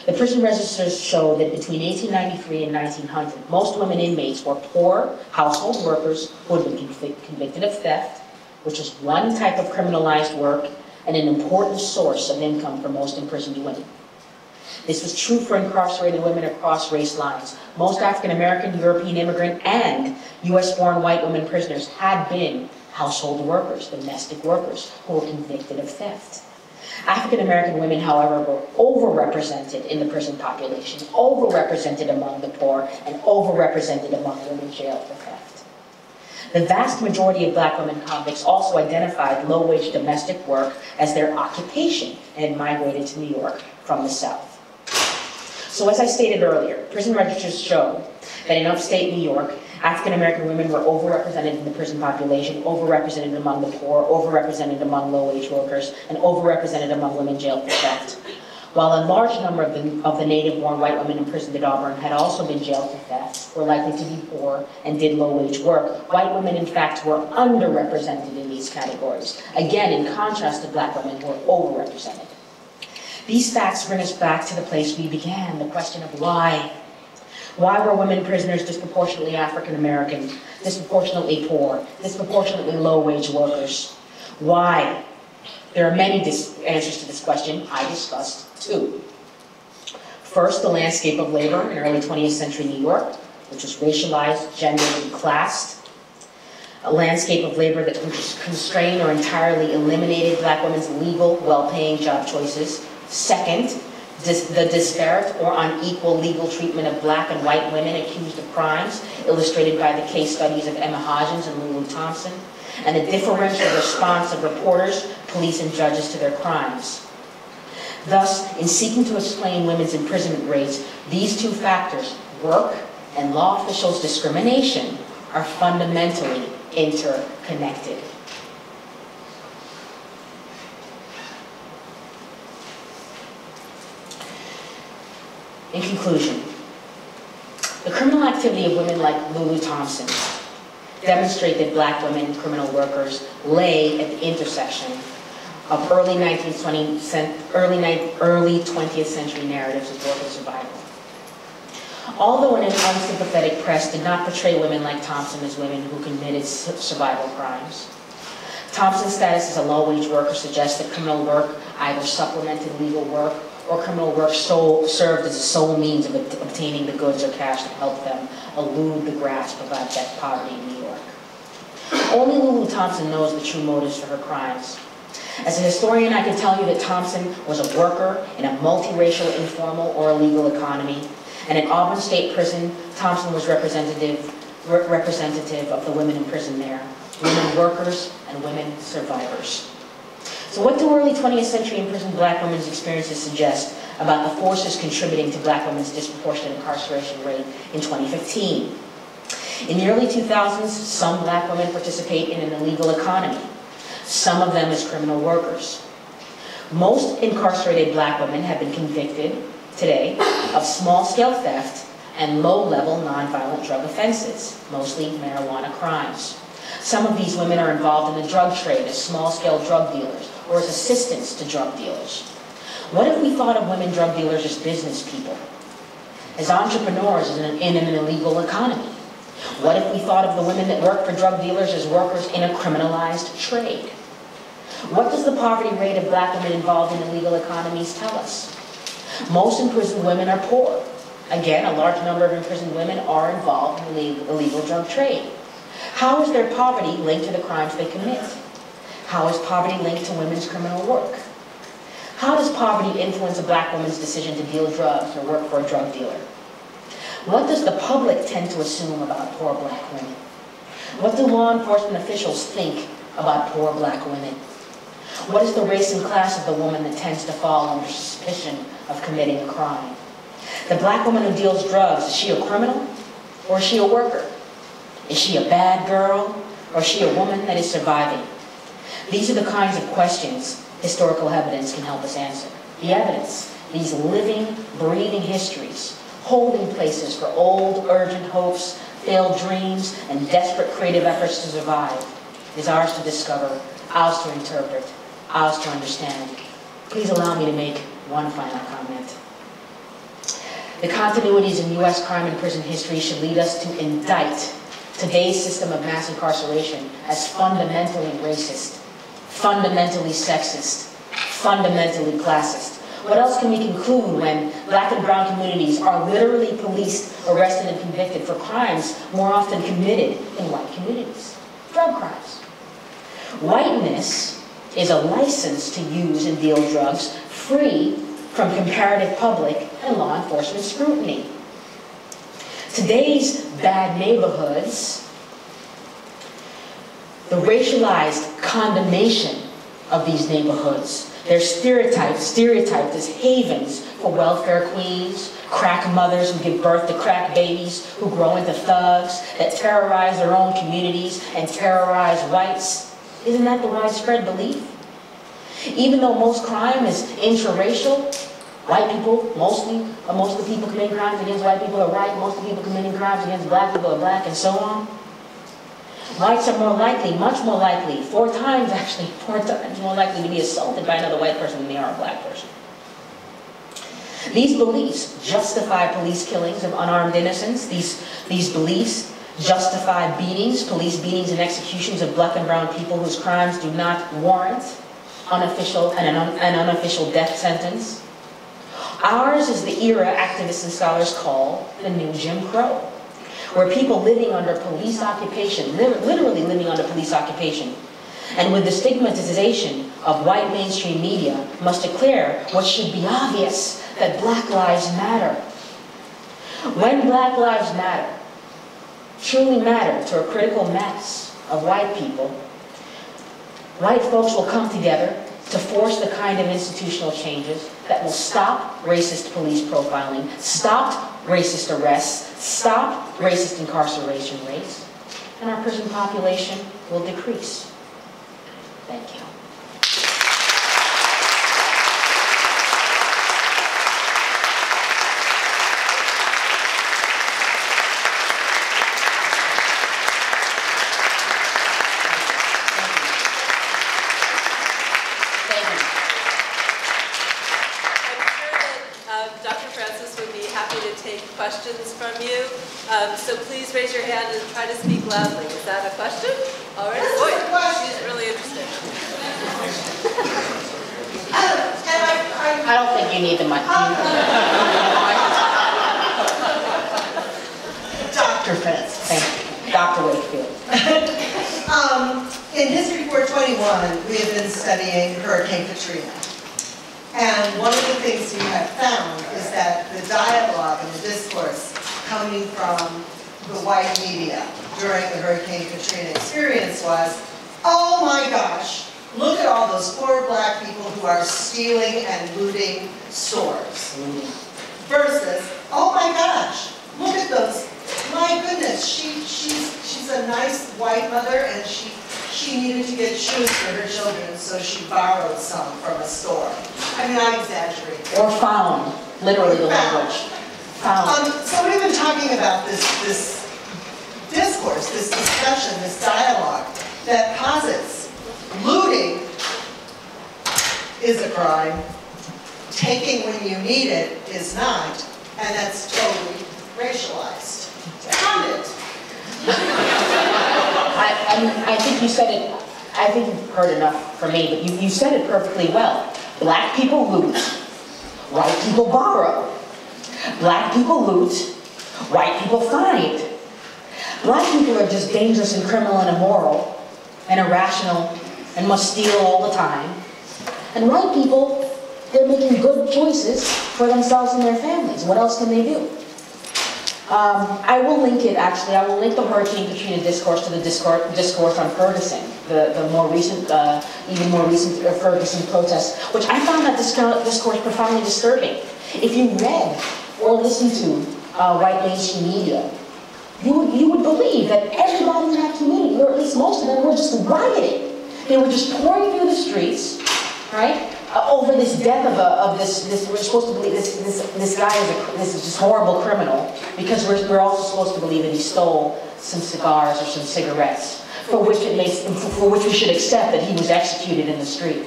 The prison registers show that between 1893 and 1900, most women inmates were poor household workers who had been convicted of theft, which is one type of criminalized work and an important source of income for most imprisoned women. This was true for incarcerated women across race lines. Most African-American, European immigrant, and US-born white women prisoners had been household workers, domestic workers, who were convicted of theft. African-American women, however, were overrepresented in the prison population, overrepresented among the poor, and overrepresented among women jailed for theft. The vast majority of black women convicts also identified low-wage domestic work as their occupation and had migrated to New York from the South. So as I stated earlier, prison registers show that in upstate New York, African-American women were overrepresented in the prison population, overrepresented among the poor, overrepresented among low-wage workers, and overrepresented among women jailed for theft. While a large number of the native-born white women imprisoned at Auburn had also been jailed for theft, were likely to be poor, and did low-wage work, white women, in fact, were underrepresented in these categories. Again, in contrast to black women, who were overrepresented. These facts bring us back to the place we began, the question of why. Why were women prisoners disproportionately African-American, disproportionately poor, disproportionately low-wage workers? Why? There are many answers to this question. I discussed two. First, the landscape of labor in early 20th century New York, which was racialized, gendered, and classed. A landscape of labor that constrained or entirely eliminated black women's legal, well-paying job choices. Second, the disparate or unequal legal treatment of black and white women accused of crimes, illustrated by the case studies of Emma Hodgins and Lulu Thompson, and the differential response of reporters, police, and judges to their crimes. Thus, in seeking to explain women's imprisonment rates, these two factors, work and law officials' discrimination, are fundamentally interconnected. In conclusion, the criminal activity of women like Lulu Thompson demonstrate that black women criminal workers lay at the intersection of early 20th century narratives of worker survival. Although an unsympathetic press did not portray women like Thompson as women who committed survival crimes, Thompson's status as a low-wage worker suggests that criminal work either supplemented legal work or criminal work served as a sole means of obtaining the goods or cash that helped them elude the grasp of abject poverty in New York. Only Lulu Thompson knows the true motives for her crimes. As a historian, I can tell you that Thompson was a worker in a multiracial, informal, or illegal economy, and at Auburn State Prison, Thompson was representative of the women in prison there, women workers and women survivors. So what do early 20th century imprisoned black women's experiences suggest about the forces contributing to black women's disproportionate incarceration rate in 2015? In the early 2000s, some black women participate in an illegal economy, some of them as criminal workers. Most incarcerated black women have been convicted today of small-scale theft and low-level nonviolent drug offenses, mostly marijuana crimes. Some of these women are involved in the drug trade as small-scale drug dealers or as assistants to drug dealers. What if we thought of women drug dealers as business people, as entrepreneurs in an illegal economy? What if we thought of the women that work for drug dealers as workers in a criminalized trade? What does the poverty rate of black women involved in illegal economies tell us? Most imprisoned women are poor. Again, a large number of imprisoned women are involved in the illegal drug trade. How is their poverty linked to the crimes they commit? How is poverty linked to women's criminal work? How does poverty influence a black woman's decision to deal drugs or work for a drug dealer? What does the public tend to assume about poor black women? What do law enforcement officials think about poor black women? What is the race and class of the woman that tends to fall under suspicion of committing a crime? The black woman who deals drugs, is she a criminal or is she a worker? Is she a bad girl or is she a woman that is surviving? These are the kinds of questions historical evidence can help us answer. The evidence, these living, breathing histories, holding places for old, urgent hopes, failed dreams, and desperate creative efforts to survive, is ours to discover, ours to interpret, ours to understand. Please allow me to make one final comment. The continuities in U.S. crime and prison history should lead us to indict today's system of mass incarceration as fundamentally racist, fundamentally sexist, fundamentally classist. What else can we conclude when black and brown communities are literally policed, arrested, and convicted for crimes more often committed in white communities? Drug crimes. Whiteness is a license to use and deal drugs free from comparative public and law enforcement scrutiny. Today's bad neighborhoods, the racialized condemnation of these neighborhoods, they're stereotyped as havens for welfare queens, crack mothers who give birth to crack babies, who grow into thugs, that terrorize their own communities and terrorize whites. Isn't that the widespread belief? Even though most crime is intraracial, white people, most of the people committing crimes against white people are white, most of the people committing crimes against black people are black, and so on. Whites are more likely, much more likely, four times more likely to be assaulted by another white person than they are a black person. These beliefs justify police killings of unarmed innocents. These beliefs justify beatings, police beatings and executions of black and brown people whose crimes do not warrant an unofficial death sentence. Ours is the era activists and scholars call the new Jim Crow, where people living under police occupation, literally living under police occupation, and with the stigmatization of white mainstream media, must declare what should be obvious, that black lives matter. When black lives matter, truly matter to a critical mass of white people, white folks will come together to force the kind of institutional changes that will stop racist police profiling, stop racist arrests, stop racist incarceration rates, and our prison population will decrease. Thank you. So please raise your hand and try to speak loudly. Is that a question? All right. Boy, she's really interesting. I don't think you need the mic. Dr. Francis. Thank you. Dr. Wakefield. In History 421, we have been studying Hurricane Katrina. And one of the things we have found is that the dialogue and the discourse coming from the white media during the Hurricane Katrina experience was, oh my gosh, Look at all those poor black people who are stealing and looting stores. Versus, oh my gosh, look at those. My goodness, she's a nice white mother and she needed to get shoes for her children, so she borrowed some from a store. I mean, I exaggerate. Or found, literally the language. Found. So we've been talking about this discourse, this discussion, this dialogue that posits looting is a crime, taking when you need it is not, and that's totally racialized. Found it. I mean, I think you said it, I think you've heard enough from me, but you said it perfectly well. Black people loot, white people borrow. Black people loot, white people find. Black people are just dangerous and criminal and immoral and irrational and must steal all the time. And white people, they're making good choices for themselves and their families. What else can they do? I will link it, actually, I will link the Hurricane Katrina discourse to the discourse on Ferguson, the more recent, even more recent Ferguson protests, which I found that discourse profoundly disturbing. If you read or listened to white mainstream media, you would believe that everybody in that community, or at least most of them, were just rioting. They were just pouring through the streets, right? Over this death of this, we're supposed to believe this guy is just horrible criminal, because we're also supposed to believe that he stole some cigars or some cigarettes, for which we should accept that he was executed in the street.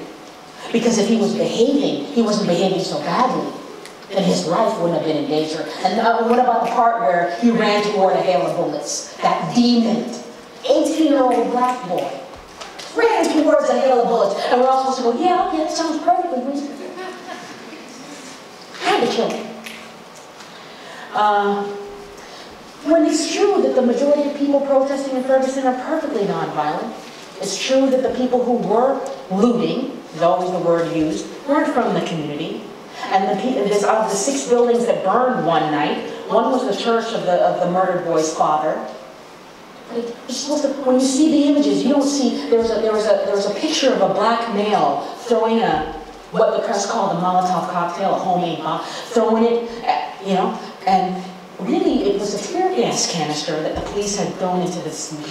Because if he wasn't behaving so badly, then his life wouldn't have been in danger. And what about the part where he ran toward a hail of bullets? That demon, 18-year-old black boy. Ran towards a hail of bullets, and we're all supposed to go, yeah, okay, that sounds perfectly reasonable. Had to kill him. When it's true that the majority of people protesting in Ferguson are perfectly nonviolent, it's true that the people who were looting, is always the word used, weren't from the community. And out of the 6 buildings that burned one night, one was the church of the murdered boy's father. When you see the images, you don't see, there was a picture of a black male throwing what the press called a Molotov cocktail, a homemade bomb, throwing it, at, you know, and really it was a tear gas canister that the police had thrown into this crowd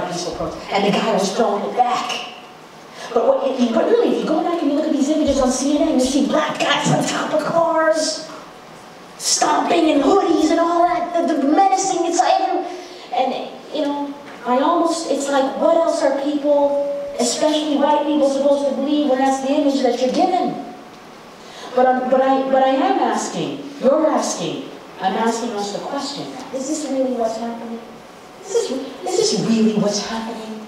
of peaceful protest, and the guy was throwing it back. But really, if you go back and you look at these images on CNN, you see black guys on top of cars, stomping in hoodies and all that, the menacing, it's like, and, you know, it's like, what else are people, especially white people, supposed to believe when that's the image that you're given? But I am asking, you're asking, I'm asking us the question, is this really what's happening? Is this really what's happening?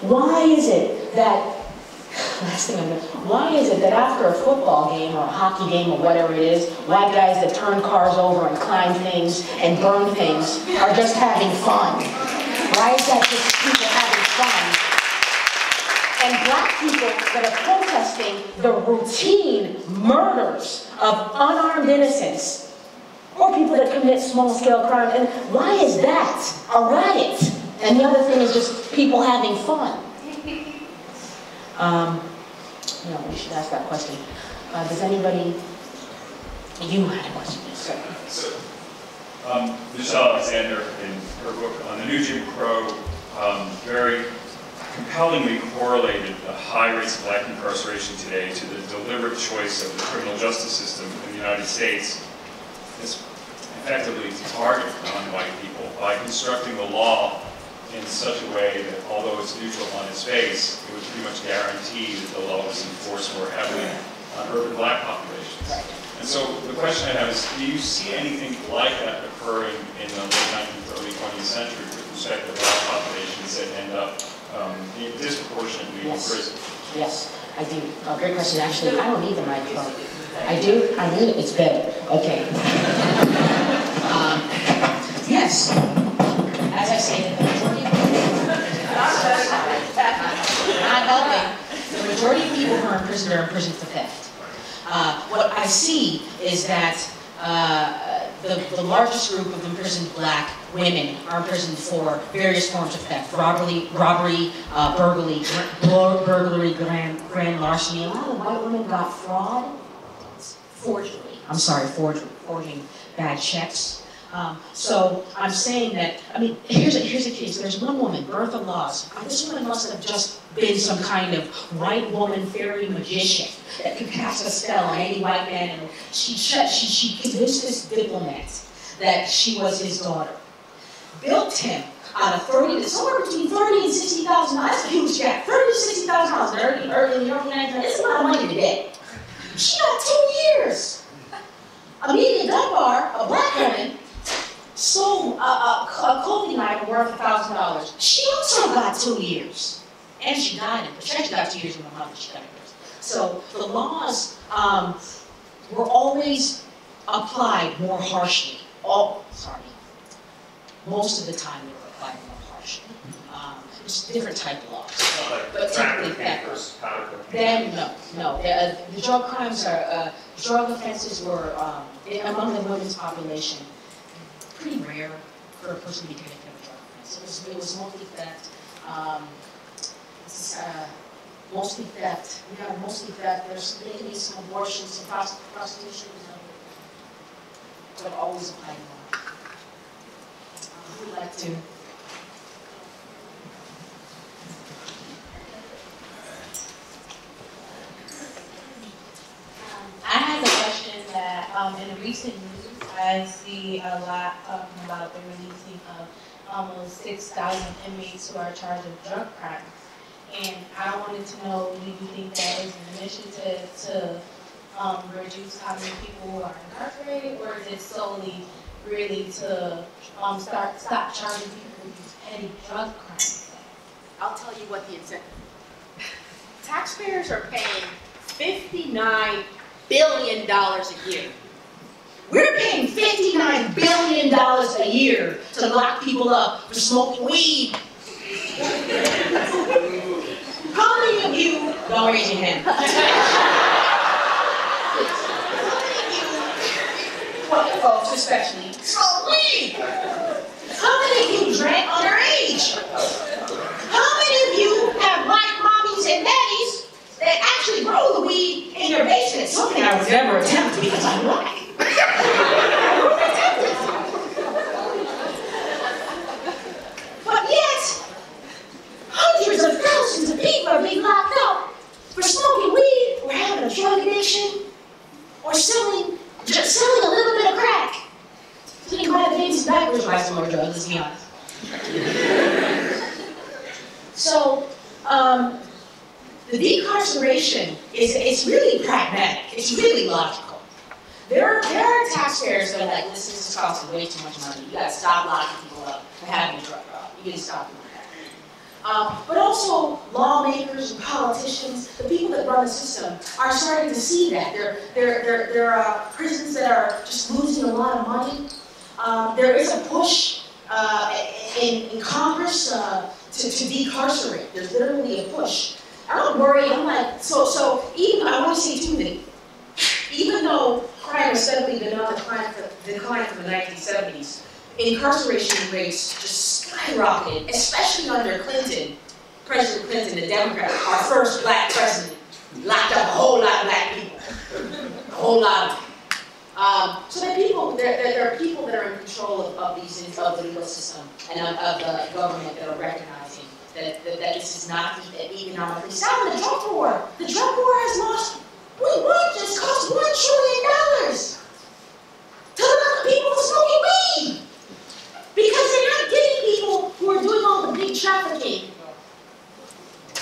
Why is it that, after a football game or a hockey game or whatever it is, white guys that turn cars over and climb things and burn things are just having fun? Why is that just people having fun? And black people that are protesting the routine murders of unarmed innocents or people that commit small-scale crime, and why is that a riot? And the other thing is just people having fun. You know, we should ask that question. Does anybody? You had a question, yes, sir. So, Michelle Alexander, in her book on the New Jim Crow, very compellingly correlated the high rates of black incarceration today to the deliberate choice of the criminal justice system in the United States. It's effectively to target non-white people by constructing the law in such a way that, although it's neutral on its face, it would pretty much guarantee that the law was enforced more heavily on urban black populations. And so the question I have is, do you see anything like that occurring in the late 19th, early 20th century with respect to black populations that end up disproportionately in prison? Yes, I do. Oh, great question. Actually, I don't need the microphone. I do? I need it. It's better. Okay. Yes. As I stated, the majority of people who are in prison for theft. What I see is that the largest group of imprisoned black women are imprisoned for various forms of theft, robbery, burglary, grand larceny. A lot of white women got fraud, forging bad checks. So I'm saying that, I mean, here's a case. There's one woman, Bertha Laws. This woman must have just been some kind of white woman fairy magician that could cast a spell on any white man. And she convinced this diplomat that she was his daughter. Built him out of somewhere between $30,000 and $60,000. That's a huge gap. $30,000 to $60,000 early in the early 90s. It's a lot of money today. She got 10 years. Amelia Dunbar, a black woman, sold a clothing item worth $1,000. She also got 2 years. And she died. She got 2 years in the mother. She got years. So the laws were always applied more harshly. Most of the time they were applied more harshly. It's a different type of laws. But typically theft. Then, no. The drug crimes are, drug offenses were, among the women's population, pretty rare for a person to be convicted of a drug offense. It was mostly theft. Mostly theft. We have mostly theft. There's maybe some abortions, some prostitution, but always applying law. Who would like to? I have a question that in the recent news, I see a lot talking about the releasing of almost 6,000 inmates who are charged with drug crimes. And I wanted to know, do you think that is an initiative to reduce how many people who are incarcerated, or is it solely really to stop charging people with these petty drug crimes? I'll tell you what the incentive is. Taxpayers are paying $59 billion a year. We're paying $59 billion a year to lock people up for smoking weed. How many of you, don't raise your hand. How many of you, folks especially, smoke weed? How many of you drank underage? How many of you have white mommies and daddies that actually grow the weed in your basement? Something I would never attempt because I'm black. But yet, hundreds of thousands of people are being locked up for smoking weed, or having a drug addiction, or just selling a little bit of crack. So you can buy the baby's diapers, buy some more drugs, let's be honest. So, the decarceration is really pragmatic. It's really logical. There are taxpayers that are like, this is costing way too much money. You gotta stop locking people up for having a drug problem. You gotta stop doing that. But also, lawmakers and politicians, the people that run the system, are starting to see that. There are prisons that are just losing a lot of money. There is a push in Congress to decarcerate. There's literally a push. I don't worry, I'm like, so even, I wanna say too many. Even though crime was steadily declining from the 1970s, incarceration rates just skyrocketed, especially under Clinton, President Clinton, the Democrat, our first black president, locked up a whole lot of black people, a whole lot of them. So there are people that are in control of the legal system and of the government that are recognizing that this is not economically sound. The drug war has lost. We want this cost $1 trillion to allow people to smoking weed because they're not getting people who are doing all the big trafficking.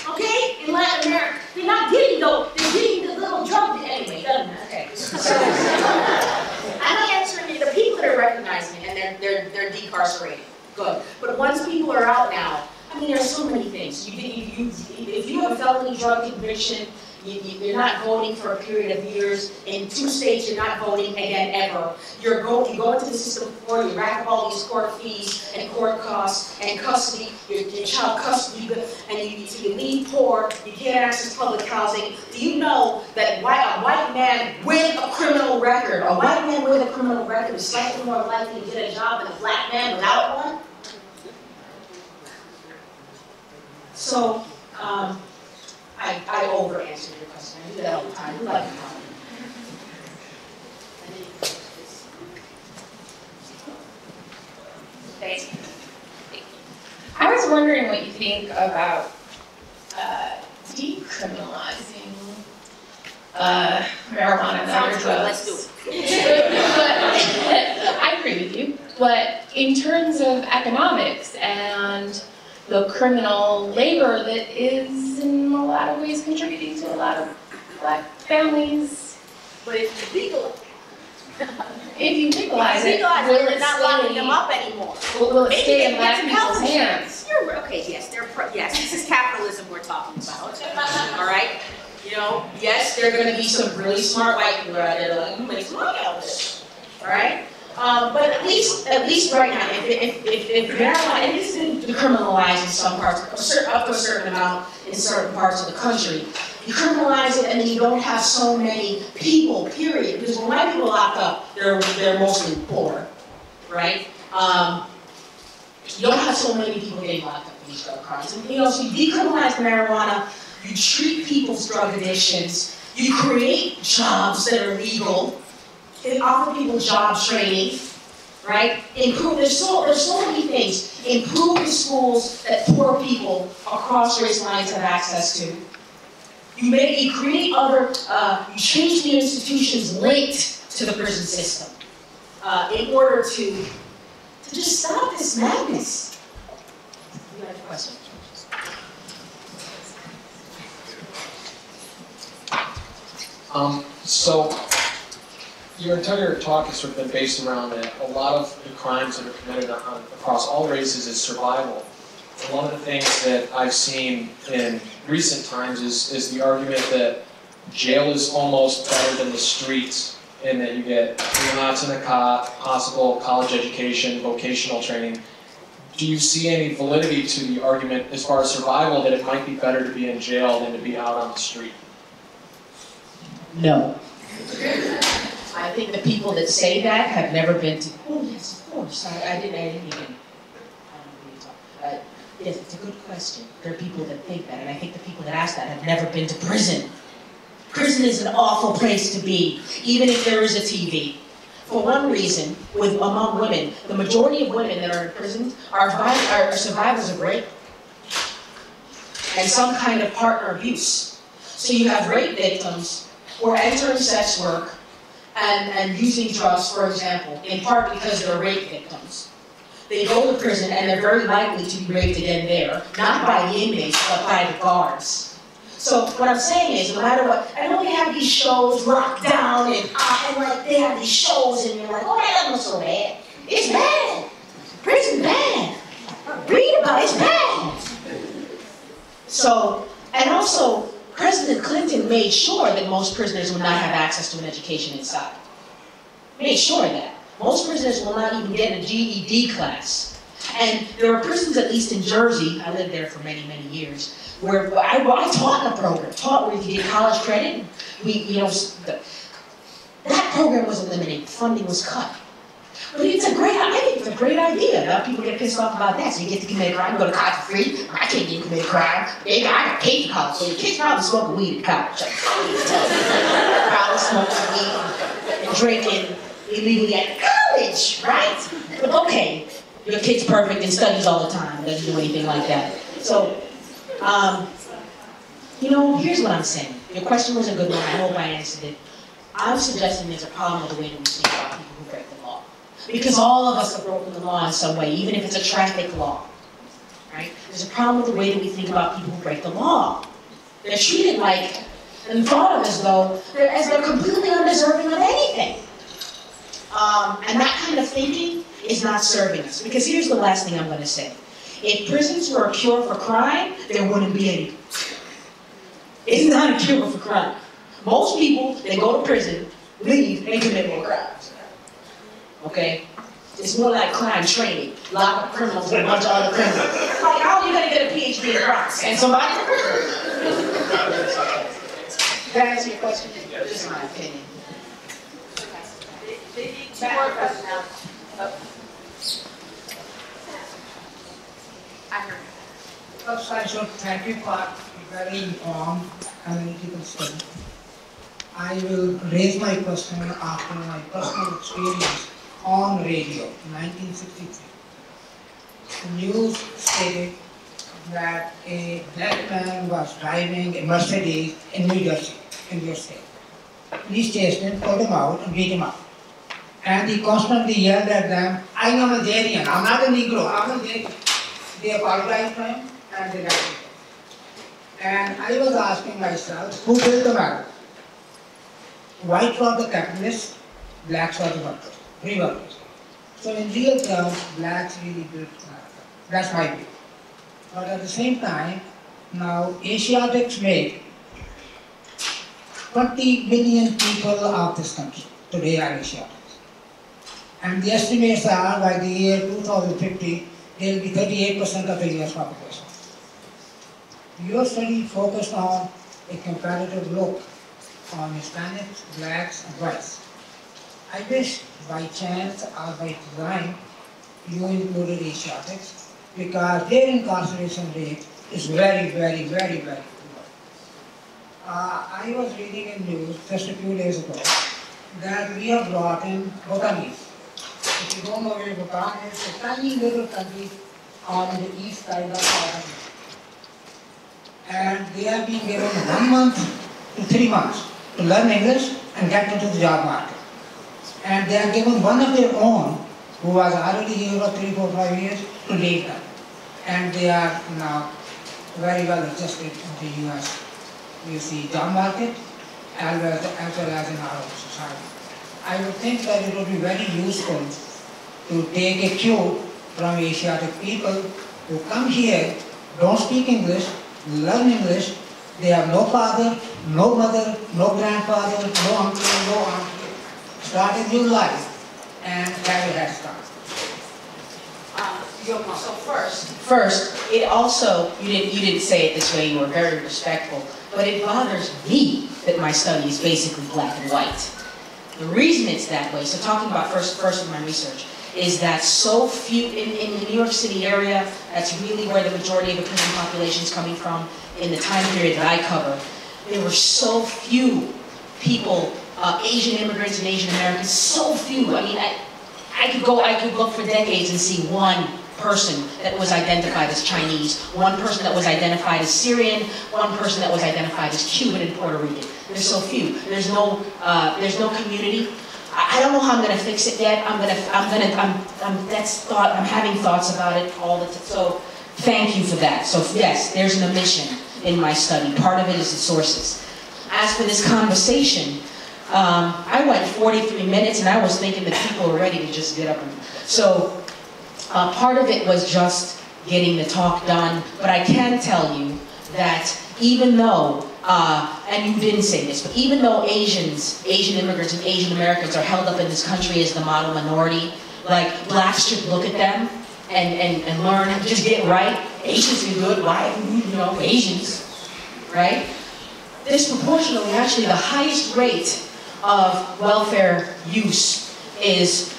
Okay, in Latin America, they're not getting though. They're getting the little drug anyway. Doesn't matter. Okay, so I'm not answering you. The people that are recognizing it and they're decarcerated. Good, but once people are out now, I mean, there's so many things. If you have a felony drug conviction. You're not voting for a period of years. In two states, you're not voting again ever. You go into the system before, you rack up all these court fees and court costs and custody, your child custody, and you leave poor, you can't access public housing. Do you know that a white man with a criminal record, is slightly more likely to get a job than a black man without one? So, I over-answered your question. I do that all the time. You like the problem. Thank you. I was wondering what you think about decriminalizing marijuana and other drugs. Let's do it. I agree with you. But in terms of economics and the criminal labor that is in a lot of ways contributing to a lot of black families. But if you legalize it, we're not locking them up anymore. Will it stay in black people's hands? Okay, yes, yes, this is capitalism we're talking about. All right, you know, yes, there are going to be some really smart white people out there like, who makes money out of this? All right. But at least right now, if marijuana isn't decriminalized in some parts, up to a certain amount in certain parts of the country, you criminalize it and then you don't have so many people, period. Because when white people lock up, they're mostly poor, right? You don't have so many people getting locked up in these drug crimes. And, you know, so you decriminalize marijuana, you treat people's drug addictions, you create jobs that are legal, they offer people job training, right? Improve, there's so many things. Improve the schools that poor people across race lines have access to. You create other, you change the institutions linked to the prison system in order to just stop this madness. You have a question? So, your entire talk has sort of been based around that a lot of the crimes that are committed across all races is survival. And one of the things that I've seen in recent times is the argument that jail is almost better than the streets, and that you get 3 months in a cot, possible college education, vocational training. Do you see any validity to the argument as far as survival that it might be better to be in jail than to be out on the street? No. I think the people that say that have never been to. Oh yes, of course. I didn't even yes, it's a good question. There are people that think that, and I think the people that ask that have never been to prison. Prison is an awful place to be, even if there is a TV. For one reason, among women, the majority of women that are in prisons are survivors of rape and some kind of partner abuse. So you have rape victims who are entering sex work and using drugs, for example, in part because they're rape victims. They go to prison and they're very likely to be raped again there, not by the inmates, but by the guards. So what I'm saying is, no matter what, I know they have these shows, Lockdown and like they have these shows and you're like, oh, that wasn't so bad. It's bad. Prison bad. Read about it, it's bad. So, and also, President Clinton made sure that most prisoners will not have access to an education inside. Made sure that. Most prisoners will not even get a GED class. And there are prisons, at least in Jersey, I lived there for many, many years, where I taught in a program, taught where you could get college credit. That program was eliminated, funding was cut. But it's a great idea. Now people get pissed off about that. So you get to commit a crime, go to college for free. I can't get to commit a crime. I got paid for college. So the kids probably smoking weed at college. Probably smoking weed and drinking illegally at college, right? But okay, your kid's perfect and studies all the time. Doesn't do anything like that. So, you know, here's what I'm saying. Your question was a good one. I hope I answered it. I'm suggesting there's a problem with the way that we think about people who break the law. Because all of us have broken the law in some way, even if it's a traffic law, right? There's a problem with the way that we think about people who break the law. They're treated like, and thought of as though, they're completely undeserving of anything. And that kind of thinking is not serving us. Because here's the last thing I'm going to say. If prisons were a cure for crime, there wouldn't be any. It's not excusable for crime. Most people, they go to prison, leave, and they commit more crimes. Okay? It's more like crime training. Lock up criminals and bunch of other criminals. It's like, how are you going to get a PhD in crimes? And somebody? Can I ask you a question? Yes. Just my opinion. They need two more questions now. Oh. I heard you. First, I should thank you for very informed analytical study. I will raise my question after my personal experience on radio in 1963. The news stated that a black man was driving a Mercedes in New Jersey, in your state. Police chased him, pulled him out, and beat him up. And he constantly yelled at them, "I'm a Nigerian, I'm not a Negro, I'm a Nigerian." They apologized to him and they left him. And I was asking myself, who built the America? Whites were the capitalists, blacks were the workers, free workers. So in real terms, blacks really built America. That's my view. But at the same time, now Asiatics make 20 million people of this country. Today are Asiatics. And the estimates are by the year 2050, there will be 38% of the US population. Your study focused on a comparative look on Hispanics, blacks, and whites. I wish by chance or by design you included Asiatics because their incarceration rate is very, very, very, very poor. I was reading in news just a few days ago that we have brought in Bhutanese. If you don't know where Bhutan is, a tiny little country on the east side of China. And they have been given 1 month to 3 months to learn English and get into the job market. And they are given one of their own, who was already here for 3, 4, 5 years, to leave them. And they are now very well adjusted in the US. You see, job market as well as in our own society. I would think that it would be very useful to take a cue from Asiatic people who come here, don't speak English, learn English, they have no father, no mother, no grandfather, no uncle, no aunt. Start a new life and have a head start. So first, it also, you didn't say it this way, you were very respectful, but it bothers me that my study is basically black and white. The reason it's that way, so talking about first of my research, is that so few, in the New York City area, that's really where the majority of the prison population is coming from, in the time period that I cover, there were so few people, Asian immigrants and Asian Americans, so few. I mean, I could look for decades and see one person that was identified as Chinese, one person that was identified as Syrian, one person that was identified as Cuban and Puerto Rican. There's so few. There's no community. I don't know how I'm going to fix it yet. I'm having thoughts about it all the time. So thank you for that. So yes, there's an omission in my study. Part of it is the sources. As for this conversation, I went 43 minutes and I was thinking that people were ready to just get up. So part of it was just getting the talk done, but I can tell you that even though and you didn't say this, but even though Asian immigrants and Asian Americans are held up in this country as the model minority, like blacks should look at them and learn, just get right. Asians are good, why, you know, Asians, right? Disproportionately, actually, the highest rate of welfare use is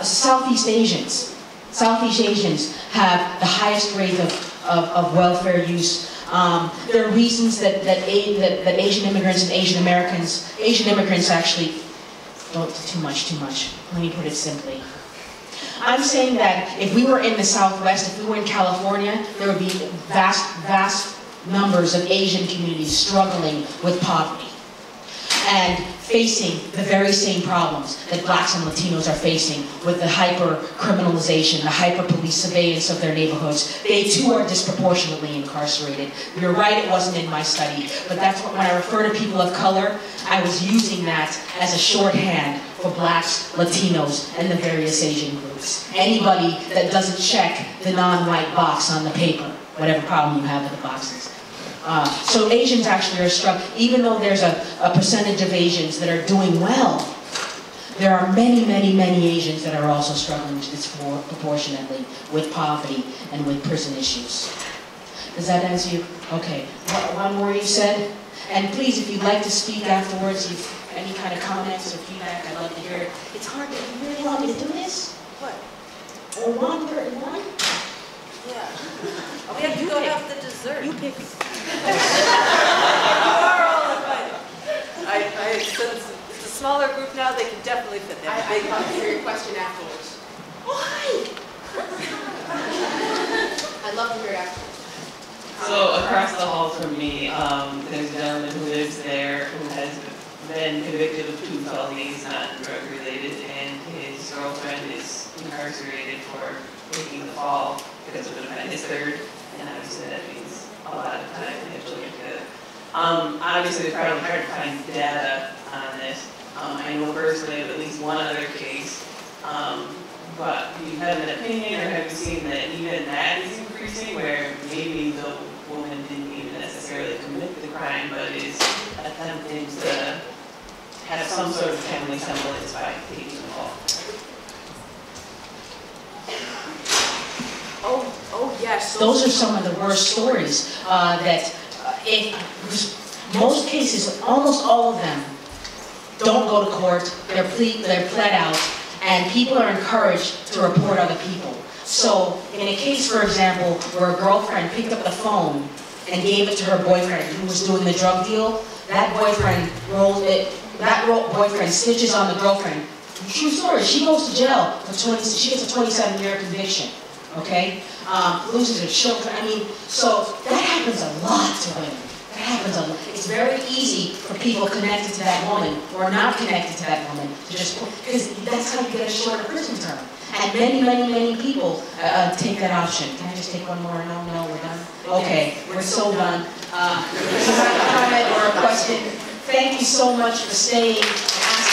Southeast Asians. Southeast Asians have the highest rate of welfare use. There are reasons that Asian immigrants and Asian immigrants actually, don't too much, let me put it simply. I'm saying that if we were in the Southwest, if we were in California, there would be vast numbers of Asian communities struggling with poverty and facing the very same problems that blacks and Latinos are facing with the hyper-criminalization, the hyper-police surveillance of their neighborhoods. They too are disproportionately incarcerated. You're right, it wasn't in my study, but that's what, when I refer to people of color, I was using that as a shorthand for blacks, Latinos, and the various Asian groups. Anybody that doesn't check the non-white box on the paper, whatever problem you have with the boxes. So Asians actually are struck, even though there's a percentage of Asians that are doing well, there are many, many, many Asians that are also struggling disproportionately with poverty and with prison issues. Does that answer you? Okay, one more you said? And please, if you'd like to speak afterwards, if any kind of comments or feedback, I'd love to hear it. It's hard, but you really want me to do this? What? Or one? Yeah. We have to go have the dessert. You pick. You are all invited. Since it's a smaller group now, they can definitely fit that. I'd love to hear your question afterwards. Why? I'd love to hear it afterwards. So across the hall from me, there's a gentleman who lives there who has been convicted of two felonies, not drug related, and his girlfriend is incarcerated for taking the fall because of an appendix third, and obviously that means a lot of time to have children together. Obviously it's probably hard to find data on this. I know personally of at least one other case, but do you have an opinion or have you seen that even that is increasing, where maybe the woman didn't even necessarily commit the crime, but is attempting to have some sort of family semblance by taking the law? Oh yes. Those are some of the worst stories. Most cases, almost all of them, don't go to court. They're pled out. And people are encouraged to report other people. So in a case, for example, where a girlfriend picked up the phone and gave it to her boyfriend who was doing the drug deal, that boyfriend snitches on the girlfriend. True story, she goes to jail for she gets a 27-year conviction, okay? Loses her children, so that happens a lot to women. It's very easy for people connected to that woman or not connected to that woman to just, because that's how you get a shorter prison term. And many, many, many people take that option. Can I just take one more? No, we're done. Okay, we're so done. If you have a comment or a question, thank you so much for staying.